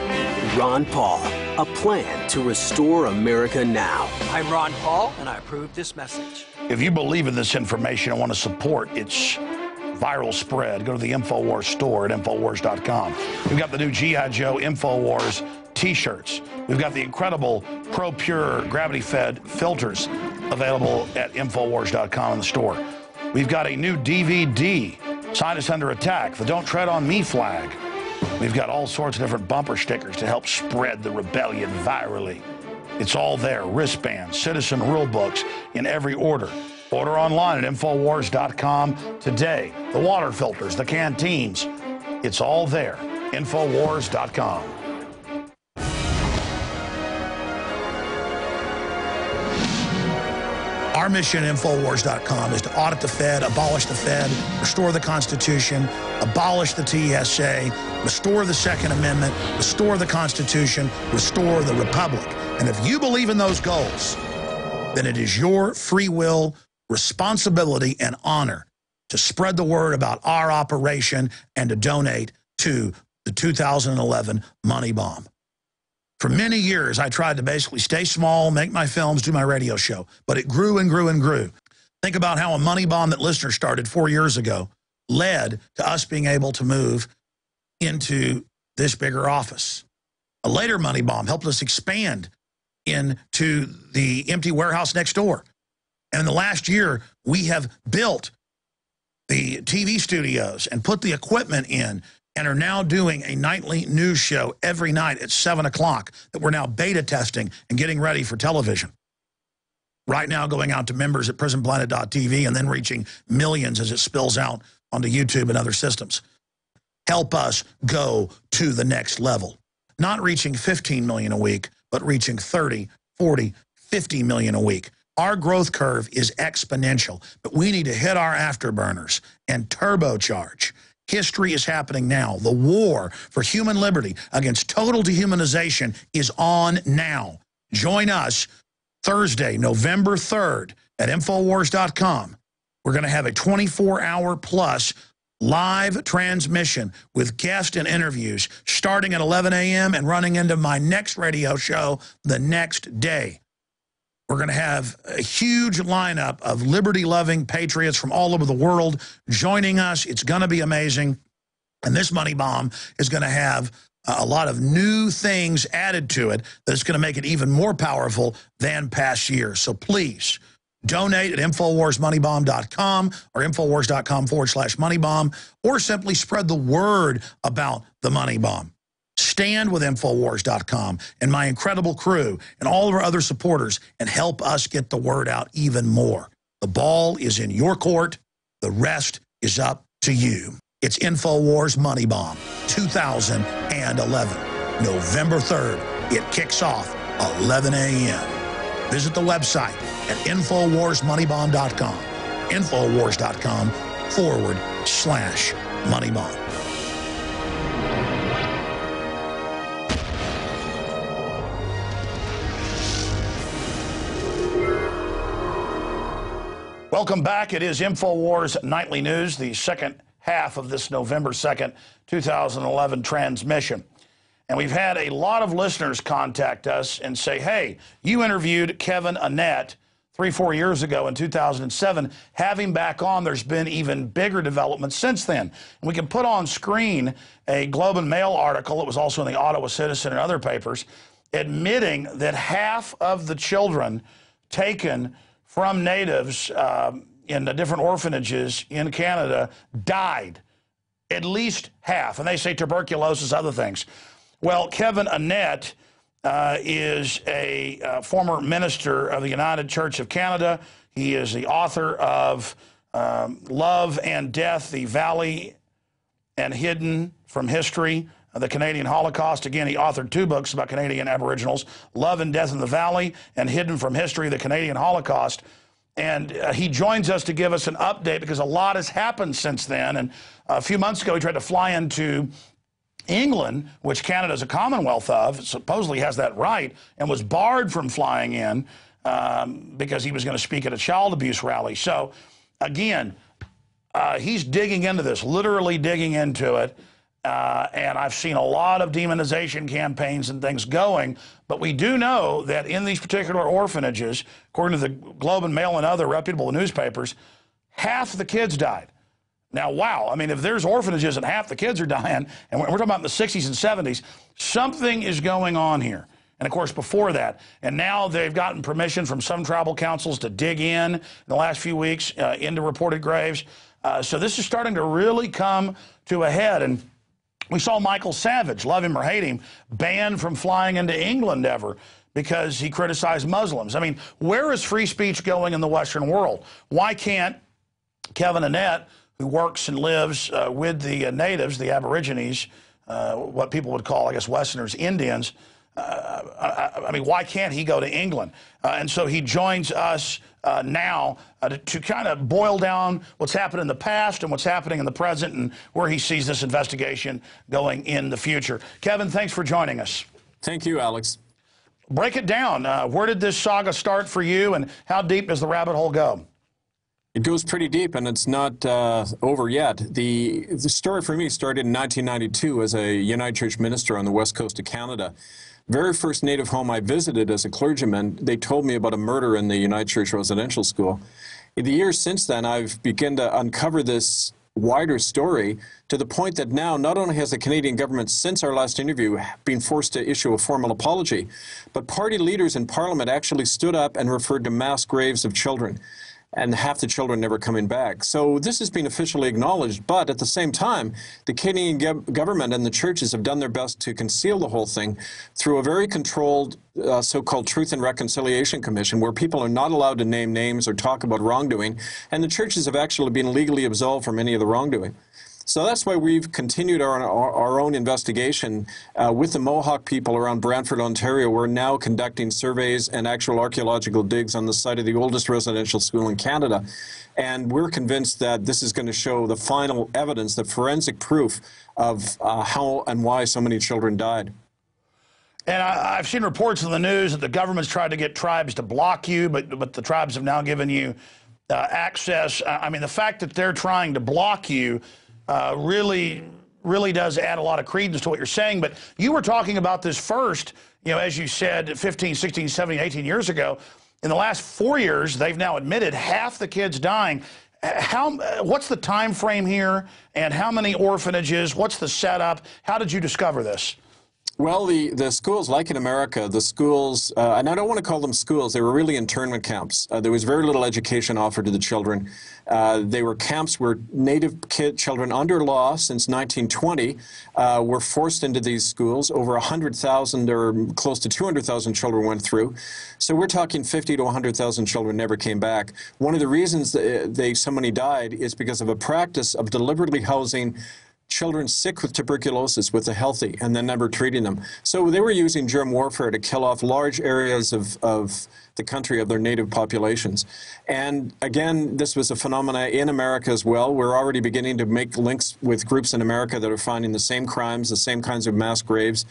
Ron Paul, a plan to restore America now. I'm Ron Paul, and I approve this message. If you believe in this information and want to support its viral spread, go to the InfoWars store at InfoWars.com. We've got the new G.I. Joe InfoWars T-shirts. We've got the incredible Pro-Pure gravity-fed filters available at InfoWars.com in the store. We've got a new DVD, Scientists Under Attack, the Don't Tread on Me flag. We've got all sorts of different bumper stickers to help spread the rebellion virally. It's all there, wristbands, citizen rule books in every order. Order online at InfoWars.com today. The water filters, the canteens, it's all there. InfoWars.com. Our mission at InfoWars.com is to audit the Fed, abolish the Fed, restore the Constitution, abolish the TSA, restore the Second Amendment, restore the Constitution, restore the Republic. And if you believe in those goals, then it is your free will, responsibility, and honor to spread the word about our operation and to donate to the 2011 money bomb. For many years, I tried to basically stay small, make my films, do my radio show, but it grew and grew and grew. Think about how a money bomb that listeners started 4 years ago led to us being able to move into this bigger office. A later money bomb helped us expand into the empty warehouse next door. And in the last year, we have built the TV studios and put the equipment in, and are now doing a nightly news show every night at 7 o'clock that we're now beta testing and getting ready for television. Right now going out to members at PrisonPlanet.tv and then reaching millions as it spills out onto YouTube and other systems. Help us go to the next level. Not reaching 15 million a week, but reaching 30, 40, 50 million a week. Our growth curve is exponential, but we need to hit our afterburners and turbocharge. History is happening now. The war for human liberty against total dehumanization is on now. Join us Thursday, November 3rd at InfoWars.com. We're going to have a 24-hour plus live transmission with guests and interviews starting at 11 a.m. and running into my next radio show the next day. We're going to have a huge lineup of liberty-loving patriots from all over the world joining us. It's going to be amazing. And this money bomb is going to have a lot of new things added to it that's going to make it even more powerful than past years. So please donate at InfoWarsMoneyBomb.com or InfoWars.com/moneybomb, or simply spread the word about the money bomb. Stand with InfoWars.com and my incredible crew and all of our other supporters and help us get the word out even more. The ball is in your court. The rest is up to you. It's InfoWars Money Bomb 2011, November 3rd. It kicks off 11 a.m. Visit the website at InfoWarsMoneyBomb.com, InfoWars.com/moneybomb. Welcome back. It is InfoWars Nightly News, the second half of this November 2nd, 2011 transmission. And we've had a lot of listeners contact us and say, hey, you interviewed Kevin Annett 3 or 4 years ago in 2007. Have him back on. There's been even bigger developments since then. And we can put on screen a Globe and Mail article. It was also in the Ottawa Citizen and other papers, admitting that half of the children taken from natives in the different orphanages in Canada died at least half. And they say tuberculosis, other things. Well, Kevin Annett is a former minister of the United Church of Canada. He is the author of Love and Death, The Valley and Hidden from History, the Canadian Holocaust. Again, he authored two books about Canadian Aboriginals, Love and Death in the Valley and Hidden from History, the Canadian Holocaust. And he joins us to give us an update because a lot has happened since then. And a few months ago, he tried to fly into England, which Canada is a commonwealth of, supposedly has that right, and was barred from flying in because he was going to speak at a child abuse rally. So, again, he's digging into this, literally digging into it. And I've seen a lot of demonization campaigns and things going, but we do know that in these particular orphanages, according to the Globe and Mail and other reputable newspapers, half the kids died. Now, wow, I mean, if there's orphanages and half the kids are dying, and we're talking about in the 60s and 70s, something is going on here. And, of course, before that, and now they've gotten permission from some tribal councils to dig in the last few weeks into reported graves. So this is starting to really come to a head. And we saw Michael Savage, love him or hate him, banned from flying into England ever because he criticized Muslims. I mean, where is free speech going in the Western world? Why can't Kevin Annett, who works and lives with the natives, the Aborigines, what people would call, I guess, Westerners, Indians, I mean, why can't he go to England? And so he joins us now to kind of boil down what's happened in the past and what's happening in the present and where he sees this investigation going in the future. Kevin, thanks for joining us. Thank you, Alex. Break it down. Where did this saga start for you, and how deep does the rabbit hole go? It goes pretty deep, and it's not over yet. The story for me started in 1992 as a United Church minister on the west coast of Canada. Very first native home I visited as a clergyman, they told me about a murder in the United Church Residential School. In the years since then, I've begun to uncover this wider story to the point that now not only has the Canadian government since our last interview been forced to issue a formal apology, but party leaders in Parliament actually stood up and referred to mass graves of children, and half the children never coming back. So this has been officially acknowledged, but at the same time, the Canadian government and the churches have done their best to conceal the whole thing through a very controlled so-called Truth and Reconciliation Commission, where people are not allowed to name names or talk about wrongdoing, and the churches have actually been legally absolved from any of the wrongdoing. So that's why we've continued our own investigation with the Mohawk people around Brantford, Ontario. We're now conducting surveys and actual archaeological digs on the site of the oldest residential school in Canada. And we're convinced that this is going to show the final evidence, the forensic proof of how and why so many children died. And I've seen reports in the news that the government's tried to get tribes to block you, but the tribes have now given you access. I mean, the fact that they're trying to block you really does add a lot of credence to what you're saying. But you were talking about this first, you know, as you said, 15, 16, 17, 18 years ago. In the last 4 years, they've now admitted half the kids dying. What's the time frame here, and how many orphanages? What's the setup? How did you discover this? Well, the schools, like in America, the schools, and I don't want to call them schools, they were really internment camps. There was very little education offered to the children. They were camps where native children under law since 1920 were forced into these schools. Over 100,000 or close to 200,000 children went through. So we're talking 50 to 100,000 children never came back. One of the reasons so many died is because of a practice of deliberately housing children sick with tuberculosis with the healthy and then never treating them. So they were using germ warfare to kill off large areas of the country, of their native populations. And again, this was a phenomena in America as well. We're already beginning to make links with groups in America that are finding the same crimes, the same kinds of mass graves.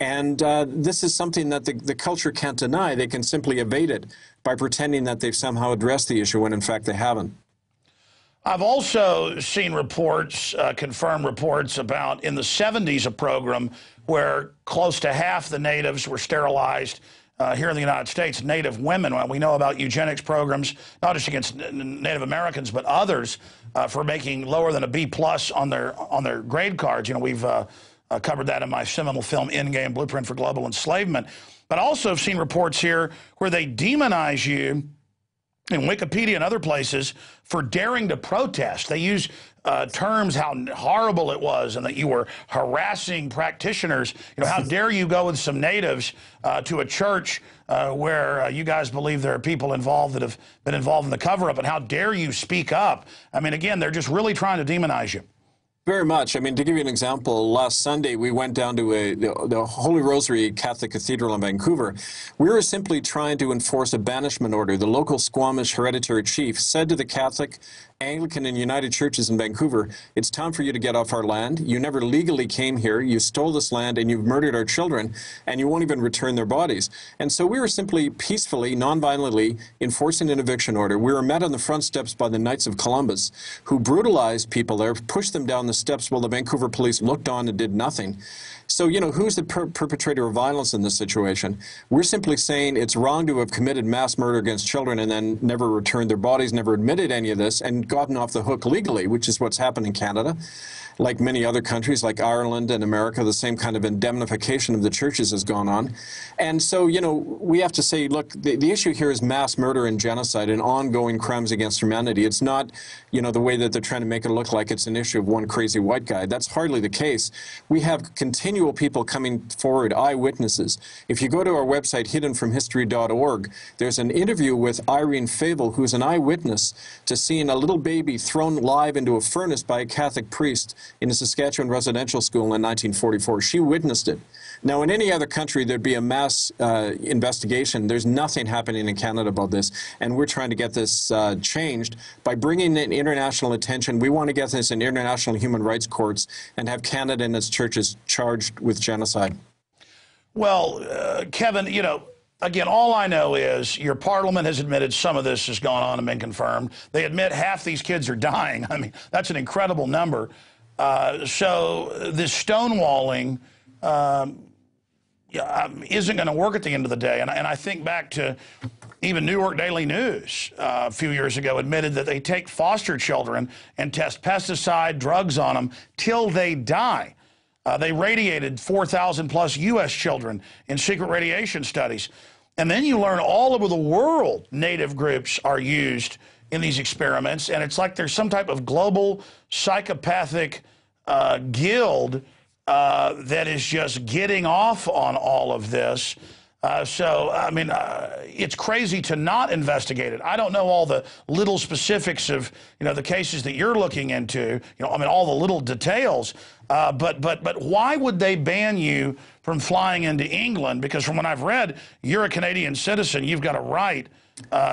And this is something that the culture can't deny. They can simply evade it by pretending that they've somehow addressed the issue when in fact they haven't. I've also seen reports, confirmed reports about in the 70s a program where close to half the natives were sterilized here in the United States, native women. Well, we know about eugenics programs, not just against Native Americans, but others for making lower than a B+ on their grade cards. You know, we've covered that in my seminal film, Endgame, Blueprint for Global Enslavement. But I also have seen reports here where they demonize you and Wikipedia and other places for daring to protest. They use terms how horrible it was and that you were harassing practitioners. You know, how dare you go with some natives to a church where you guys believe there are people involved that have been involved in the cover-up, and how dare you speak up? I mean, again, they're just really trying to demonize you. Very much. I mean, to give you an example, last Sunday we went down to the Holy Rosary Catholic Cathedral in Vancouver. We were simply trying to enforce a banishment order. The local Squamish hereditary chief said to the Catholic, Anglican and United Churches in Vancouver, it's time for you to get off our land. You never legally came here. You stole this land and you've murdered our children, and you won't even return their bodies. And so we were simply peacefully, non-violently enforcing an eviction order. We were met on the front steps by the Knights of Columbus, who brutalized people there, pushed them down the steps while the Vancouver police looked on and did nothing. So, you know, who's the perpetrator of violence in this situation? We're simply saying it's wrong to have committed mass murder against children and then never returned their bodies, never admitted any of this, and gotten off the hook legally, which is what's happened in Canada. Like many other countries, like Ireland and America, the same kind of indemnification of the churches has gone on. And so, you know, we have to say, look, the issue here is mass murder and genocide and ongoing crimes against humanity. It's not, you know, the way that they're trying to make it look like it's an issue of one crazy white guy. That's hardly the case. We have continual people coming forward, eyewitnesses. If you go to our website, hiddenfromhistory.org, there's an interview with Irene Favel, who's an eyewitness to seeing a little baby thrown live into a furnace by a Catholic priest in a Saskatchewan residential school in 1944. She witnessed it. Now, in any other country, there'd be a mass investigation. There's nothing happening in Canada about this, and we're trying to get this changed by bringing in international attention. We want to get this in international human rights courts and have Canada and its churches charged with genocide. Well, Kevin, you know, again, all I know is your parliament has admitted some of this has gone on and been confirmed. They admit half these kids are dying. I mean, that's an incredible number. So this stonewalling isn't going to work at the end of the day. And I think back to even New York Daily News a few years ago admitted that they take foster children and test pesticide drugs on them till they die. They radiated 4,000 plus U.S. children in secret radiation studies. And then you learn all over the world native groups are used in these experiments, and it's like there's some type of global psychopathic guild that is just getting off on all of this. So, I mean, it's crazy to not investigate it. I don't know all the little specifics of, you know, the cases that you're looking into, you know, I mean, all the little details, but why would they ban you from flying into England? Because from what I've read, you're a Canadian citizen. You've got a right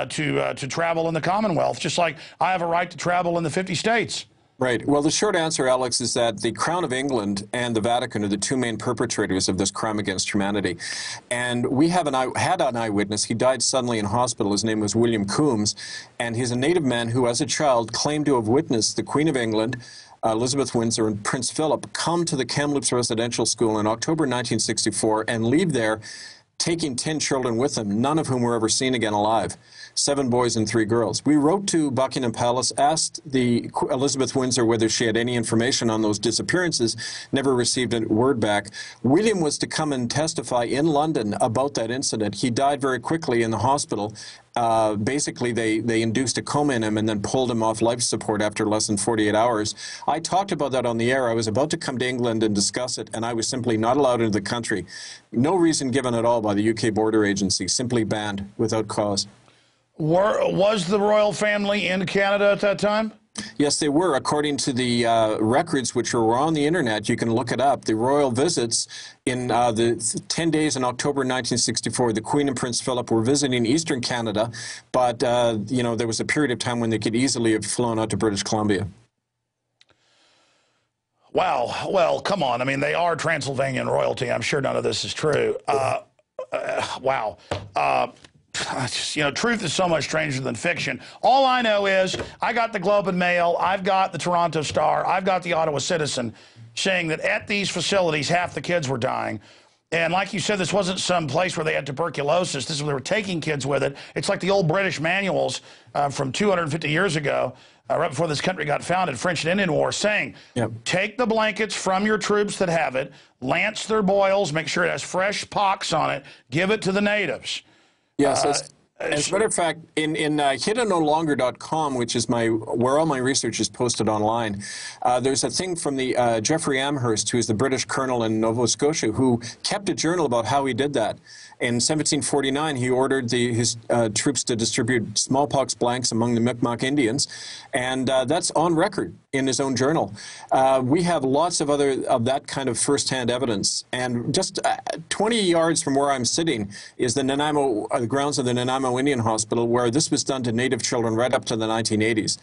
to travel in the Commonwealth, just like I have a right to travel in the 50 states. Right. Well, the short answer, Alex, is that the Crown of England and the Vatican are the two main perpetrators of this crime against humanity. And we have had an eyewitness. He died suddenly in hospital. His name was William Coombs. And he's a native man who, as a child, claimed to have witnessed the Queen of England, Elizabeth Windsor, and Prince Philip come to the Kamloops Residential School in October 1964 and leave there, taking 10 children with them, none of whom were ever seen again alive. 7 boys and 3 girls. We wrote to Buckingham Palace, asked the Elizabeth Windsor whether she had any information on those disappearances, never received a word back. William was to come and testify in London about that incident. He died very quickly in the hospital. Basically, they induced a coma in him and then pulled him off life support after less than 48 hours. I talked about that on the air. I was about to come to England and discuss it, and I was simply not allowed into the country. No reason given at all by the UK Border Agency, simply banned without cause. Was the royal family in Canada at that time? Yes, they were. According to the records which were on the internet, you can look it up. The royal visits in the 10 days in October 1964, the Queen and Prince Philip were visiting eastern Canada, but you know, there was a period of time when they could easily have flown out to British Columbia. Wow. Well, come on. I mean, they are Transylvanian royalty. I'm sure none of this is true. Wow. You know, truth is so much stranger than fiction. All I know is I got the Globe and Mail, I've got the Toronto Star, I've got the Ottawa Citizen saying that at these facilities half the kids were dying. And like you said, this wasn't some place where they had tuberculosis. This is where they were taking kids with it. It's like the old British manuals from 250 years ago, right before this country got founded, French and Indian War, saying, yep, take the blankets from your troops that have it, lance their boils, make sure it has fresh pox on it, give it to the natives. Yes, As a matter of fact, in hiddenolonger.com, which is where all my research is posted online, there's a thing from the Jeffrey Amherst, who is the British colonel in Nova Scotia, who kept a journal about how he did that. In 1749, he ordered his troops to distribute smallpox blanks among the Mi'kmaq Indians, and that's on record in his own journal. We have lots of that kind of firsthand evidence. And just 20 yards from where I'm sitting is the Nanaimo, the grounds of the Nanaimo Indian Hospital, where this was done to Native children right up to the 1980s.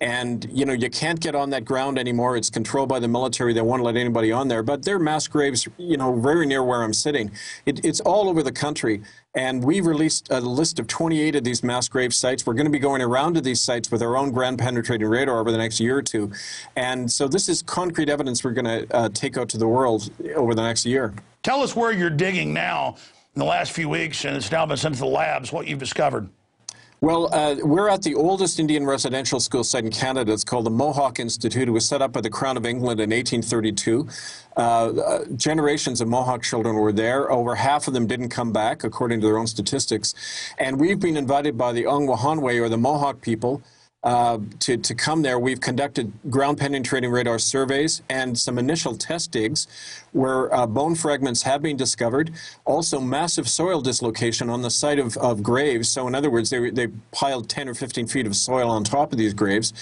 And, you know, you can't get on that ground anymore. It's controlled by the military. They won't let anybody on there. But there are mass graves, you know, very near where I'm sitting. It's all over the country. And we released a list of 28 of these mass grave sites. We're going to be going around to these sites with our own ground penetrating radar over the next year or two. And so this is concrete evidence we're going to take out to the world over the next year. Tell us where you're digging now in the last few weeks, and it's now been sent to the labs, what you've discovered. Well, we're at the oldest Indian residential school site in Canada. It's called the Mohawk Institute. It was set up by the Crown of England in 1832. Generations of Mohawk children were there. Over half of them didn't come back, according to their own statistics. And we've been invited by the Ongwahanwe, or the Mohawk people, to come there. We've conducted ground penetrating radar surveys and some initial test digs where bone fragments have been discovered. Also massive soil dislocation on the site of graves. So in other words, they piled 10 or 15 feet of soil on top of these graves.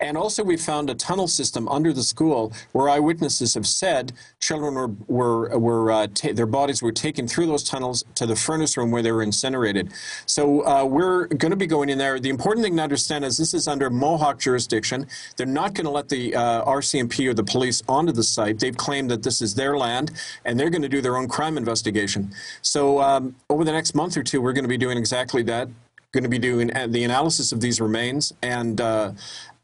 And also we found a tunnel system under the school where eyewitnesses have said children their bodies were taken through those tunnels to the furnace room where they were incinerated. So we're going to be going in there. The important thing to understand is this is under Mohawk jurisdiction. They're not going to let the RCMP or the police onto the site. They've claimed that this is their land, and they're going to do their own crime investigation. So over the next month or two, we're going to be doing exactly that. Going to be doing the analysis of these remains and you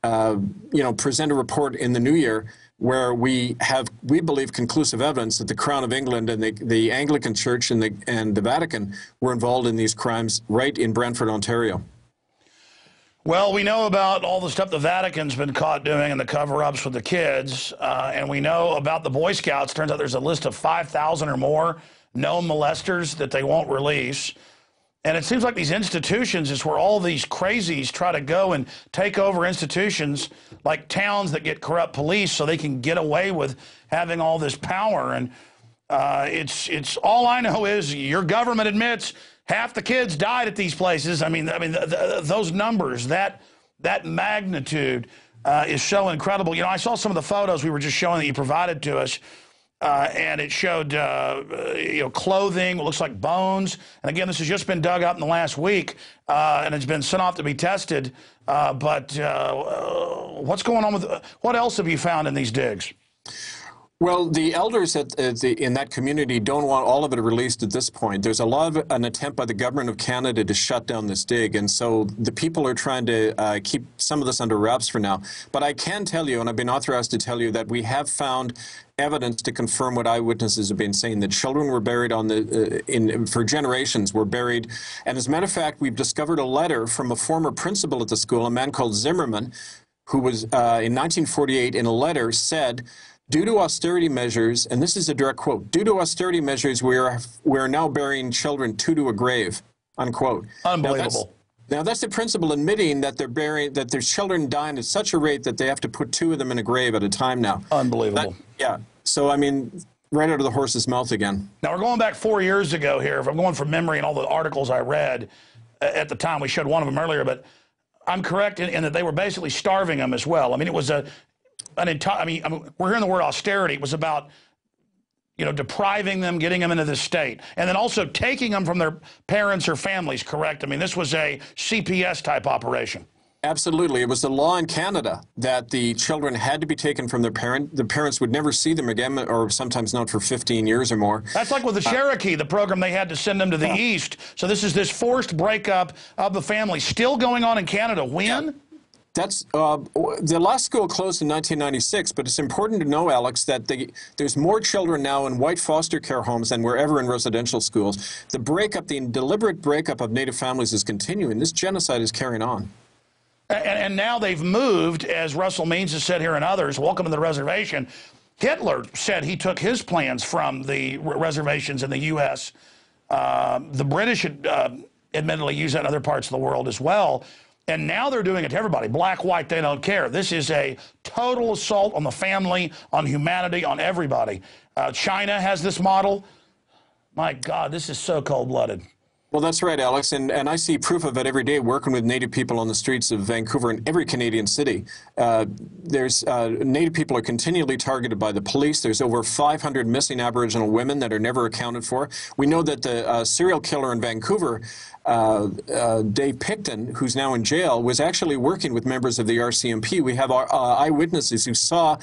know, present a report in the new year where we have, we believe, conclusive evidence that the Crown of England and the Anglican Church and the Vatican were involved in these crimes right in Brantford, Ontario. Well, we know about all the stuff the Vatican's been caught doing and the cover-ups with the kids, and we know about the Boy Scouts. Turns out there's a list of 5,000 or more known molesters that they won't release. And it seems like these institutions is where all these crazies try to go and take over institutions like towns that get corrupt police so they can get away with having all this power. And it's all I know is your government admits half the kids died at these places. I mean, those numbers, that magnitude is so incredible. You know, I saw some of the photos we were just showing that you provided to us, and it showed, you know, clothing, what looks like bones. And again, this has just been dug up in the last week, and it's been sent off to be tested. But what's going on with, what else have you found in these digs? Well, the elders in that community don't want all of it released at this point. There's a lot of an attempt by the government of Canada to shut down this dig, and so the people are trying to keep some of this under wraps for now. But I can tell you, and I've been authorized to tell you, that we have found evidence to confirm what eyewitnesses have been saying, that children were buried on the for generations were buried. And as a matter of fact, we've discovered a letter from a former principal at the school, a man called Zimmerman, who was in 1948 in a letter said, "Due to austerity measures," and this is a direct quote, "due to austerity measures, we are now burying children 2 to a grave," unquote. Unbelievable. Now that's the principal admitting that they're burying, that their children dying at such a rate that they have to put 2 of them in a grave at a time now. Unbelievable. Yeah. So, I mean, right out of the horse's mouth again. Now, we're going back 4 years ago here. If I'm going from memory and all the articles I read at the time, we showed one of them earlier, but I'm correct in that they were basically starving them as well. I mean, it was we're hearing the word austerity. It was about, you know, depriving them, getting them into this state, and then also taking them from their parents or families, correct? I mean, this was a CPS-type operation. Absolutely. It was the law in Canada that the children had to be taken from their parent. The parents would never see them again, or sometimes not for 15 years or more. That's like with the Cherokee, the program they had to send them to the East. So this is this forced breakup of the family still going on in Canada. When? Yeah. That's the last school closed in 1996, but it's important to know, Alex, that there's more children now in white foster care homes than were ever in residential schools. The breakup, the deliberate breakup of Native families is continuing. This genocide is carrying on. And now they've moved, as Russell Means has said here and others, welcome to the reservation. Hitler said he took his plans from the reservations in the U.S. The British had admittedly used that in other parts of the world as well. And now they're doing it to everybody. Black, white, they don't care. This is a total assault on the family, on humanity, on everybody. China has this model. My God, this is so cold-blooded. Well, that's right, Alex, and I see proof of it every day working with Native people on the streets of Vancouver and every Canadian city. Native people are continually targeted by the police. There's over 500 missing Aboriginal women that are never accounted for. We know that the serial killer in Vancouver, Dave Picton, who's now in jail, was actually working with members of the RCMP. We have our, eyewitnesses who saw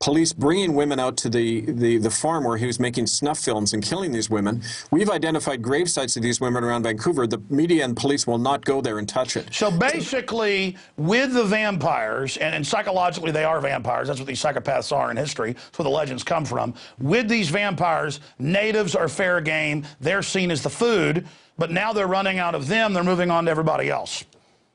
police bringing women out to the farm where he was making snuff films and killing these women. We've identified grave sites of these women around Vancouver. The media and police will not go there and touch it. So basically, with the vampires, and psychologically they are vampires, that's what these psychopaths are in history, that's where the legends come from. With these vampires, natives are fair game. They're seen as the food, but now they're running out of them. They're moving on to everybody else.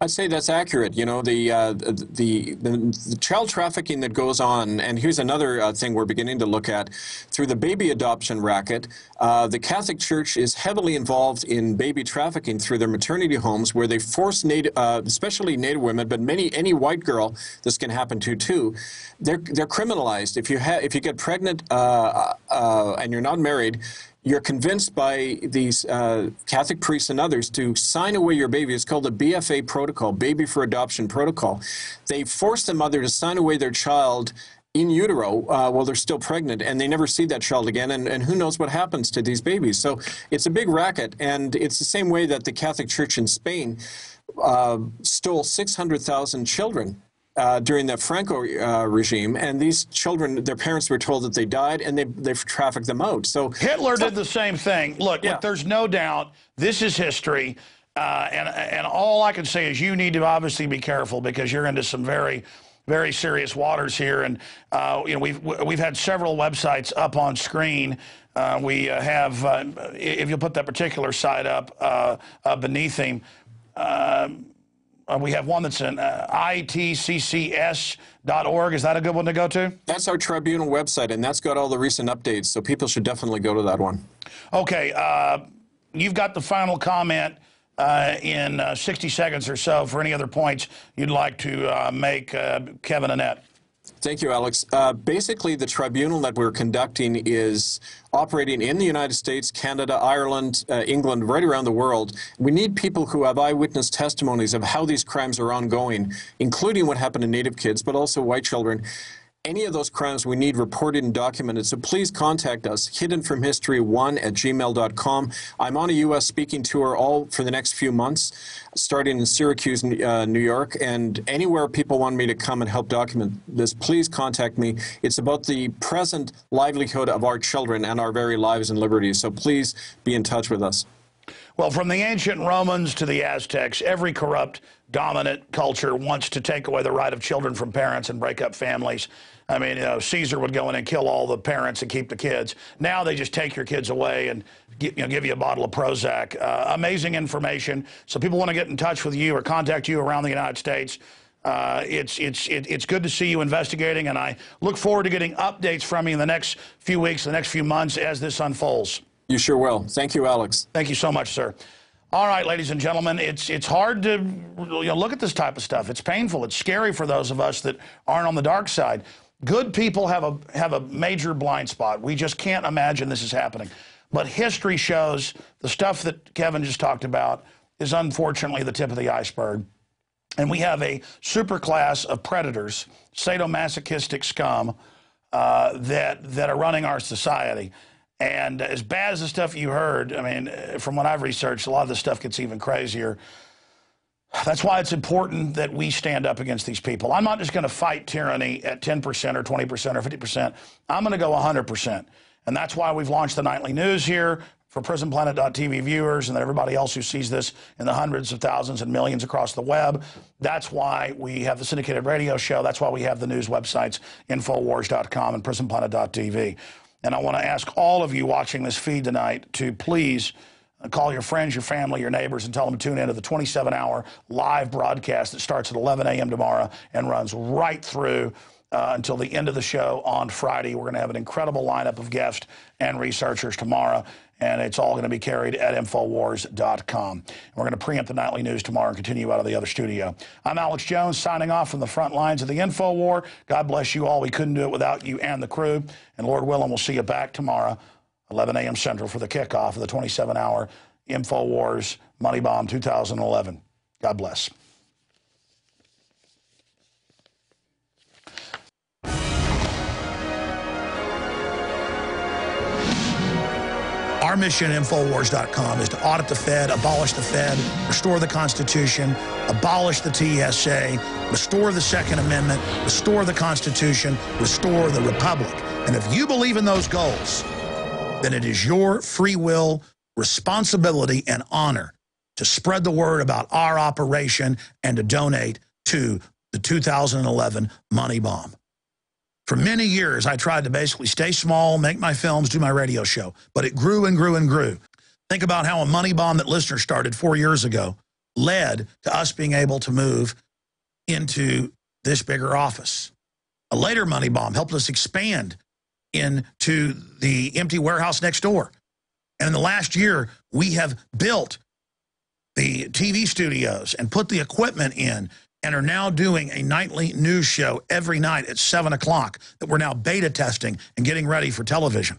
I'd say that's accurate. You know, the child trafficking that goes on, and here's another thing we're beginning to look at, through the baby adoption racket, the Catholic Church is heavily involved in baby trafficking through their maternity homes where they force, especially Native women, but any white girl this can happen to too, they're criminalized. If you get pregnant and you're not married, you're convinced by these Catholic priests and others to sign away your baby. It's called the BFA protocol, Baby for Adoption Protocol. They force the mother to sign away their child in utero while they're still pregnant, and they never see that child again, and who knows what happens to these babies. So it's a big racket, and it's the same way that the Catholic Church in Spain stole 600,000 children during the Franco regime, and these children, their parents were told that they died, and they've trafficked them out. So Hitler did the same thing. Look, yeah. Look, there's no doubt this is history, and all I can say is you need to obviously be careful because you're into some very, very serious waters here. And you know, we've had several websites up on screen. We have, if you'll put that particular site up beneath him. We have one that's in itccs.org. Is that a good one to go to? That's our tribunal website, and that's got all the recent updates, so people should definitely go to that one. Okay. You've got the final comment in 60 seconds or so for any other points you'd like to make, Kevin Annett. Thank you, Alex. Basically, the tribunal that we're conducting is operating in the United States, Canada, Ireland, England, right around the world. We need people who have eyewitness testimonies of how these crimes are ongoing, including what happened to Native kids, but also white children. Any of those crimes we need reported and documented, so please contact us, hiddenfromhistory1@gmail.com. I'm on a U.S. speaking tour all for the next few months, starting in Syracuse, New York, and anywhere people want me to come and help document this, please contact me. It's about the present livelihood of our children and our very lives and liberties, so please be in touch with us. Well, from the ancient Romans to the Aztecs, every corrupt, dominant culture wants to take away the right of children from parents and break up families. I mean, you know, Caesar would go in and kill all the parents and keep the kids. Now they just take your kids away and give you a bottle of Prozac. Amazing information. So people want to get in touch with you or contact you around the United States. It's good to see you investigating, and I look forward to getting updates from you in the next few weeks, the next few months as this unfolds. You sure will. Thank you, Alex. Thank you so much, sir. All right, ladies and gentlemen, it's hard to look at this type of stuff. It's painful. It's scary for those of us that aren't on the dark side. Good people have a major blind spot. We just can't imagine this is happening. But history shows the stuff that Kevin just talked about is unfortunately the tip of the iceberg. And we have a superclass of predators, sadomasochistic scum, that are running our society. And as bad as the stuff you heard, I mean, from what I've researched, a lot of this stuff gets even crazier. That's why it's important that we stand up against these people. I'm not just going to fight tyranny at 10% or 20% or 50%. I'm going to go 100%. And that's why we've launched the Nightly News here for PrisonPlanet.tv viewers and everybody else who sees this in the hundreds of thousands and millions across the web. That's why we have the syndicated radio show. That's why we have the news websites, InfoWars.com and PrisonPlanet.tv. And I want to ask all of you watching this feed tonight to please call your friends, your family, your neighbors, and tell them to tune in to the 27-hour live broadcast that starts at 11 a.m. tomorrow and runs right through until the end of the show on Friday. We're going to have an incredible lineup of guests and researchers tomorrow, and it's all going to be carried at InfoWars.com. We're going to preempt the nightly news tomorrow and continue out of the other studio. I'm Alex Jones, signing off from the front lines of the info war. God bless you all. We couldn't do it without you and the crew. And Lord willing, we'll see you back tomorrow, 11 a.m. Central, for the kickoff of the 27-hour InfoWars Money Bomb 2011. God bless. Our mission at InfoWars.com is to audit the Fed, abolish the Fed, restore the Constitution, abolish the TSA, restore the Second Amendment, restore the Constitution, restore the Republic. And if you believe in those goals, then it is your free will, responsibility, and honor to spread the word about our operation and to donate to the 2011 Money Bomb. For many years, I tried to basically stay small, make my films, do my radio show, but it grew and grew and grew. Think about how a money bomb that listeners started 4 years ago led to us being able to move into this bigger office. A later money bomb helped us expand into the empty warehouse next door. And in the last year, we have built the TV studios and put the equipment in, and are now doing a nightly news show every night at 7 o'clock that we're now beta testing and getting ready for television.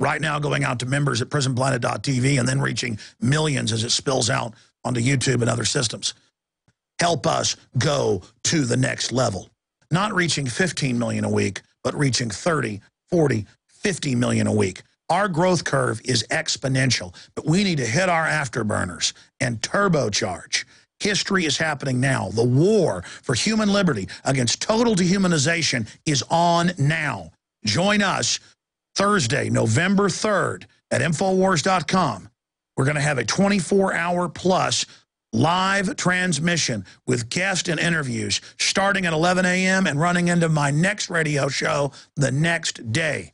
Right now going out to members at PrisonPlanet.tv and then reaching millions as it spills out onto YouTube and other systems. Help us go to the next level. Not reaching 15 million a week, but reaching 30, 40, 50 million a week. Our growth curve is exponential, but we need to hit our afterburners and turbocharge. History is happening now. The war for human liberty against total dehumanization is on now. Join us Thursday, November 3rd at InfoWars.com. We're going to have a 24-hour plus live transmission with guests and interviews starting at 11 a.m. and running into my next radio show the next day.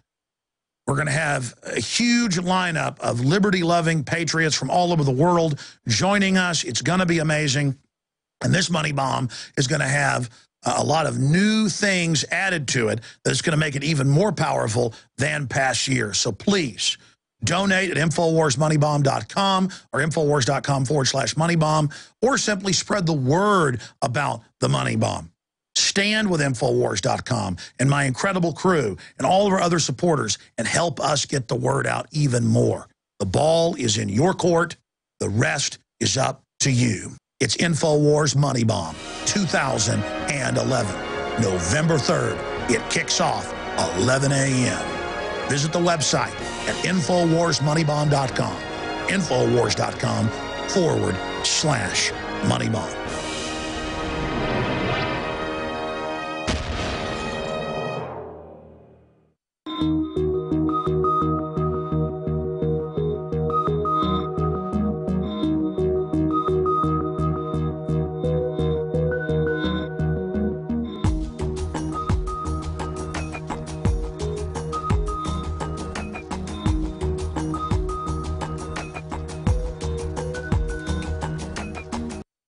We're going to have a huge lineup of liberty-loving patriots from all over the world joining us. It's going to be amazing. And this money bomb is going to have a lot of new things added to it that's going to make it even more powerful than past years. So please donate at InfoWarsMoneyBomb.com or InfoWars.com/Moneybomb, or simply spread the word about the money bomb. Stand with InfoWars.com and my incredible crew and all of our other supporters and help us get the word out even more. The ball is in your court. The rest is up to you. It's InfoWars Money Bomb 2011, November 3rd. It kicks off 11 a.m. Visit the website at InfoWarsMoneyBomb.com, InfoWars.com/Moneybomb.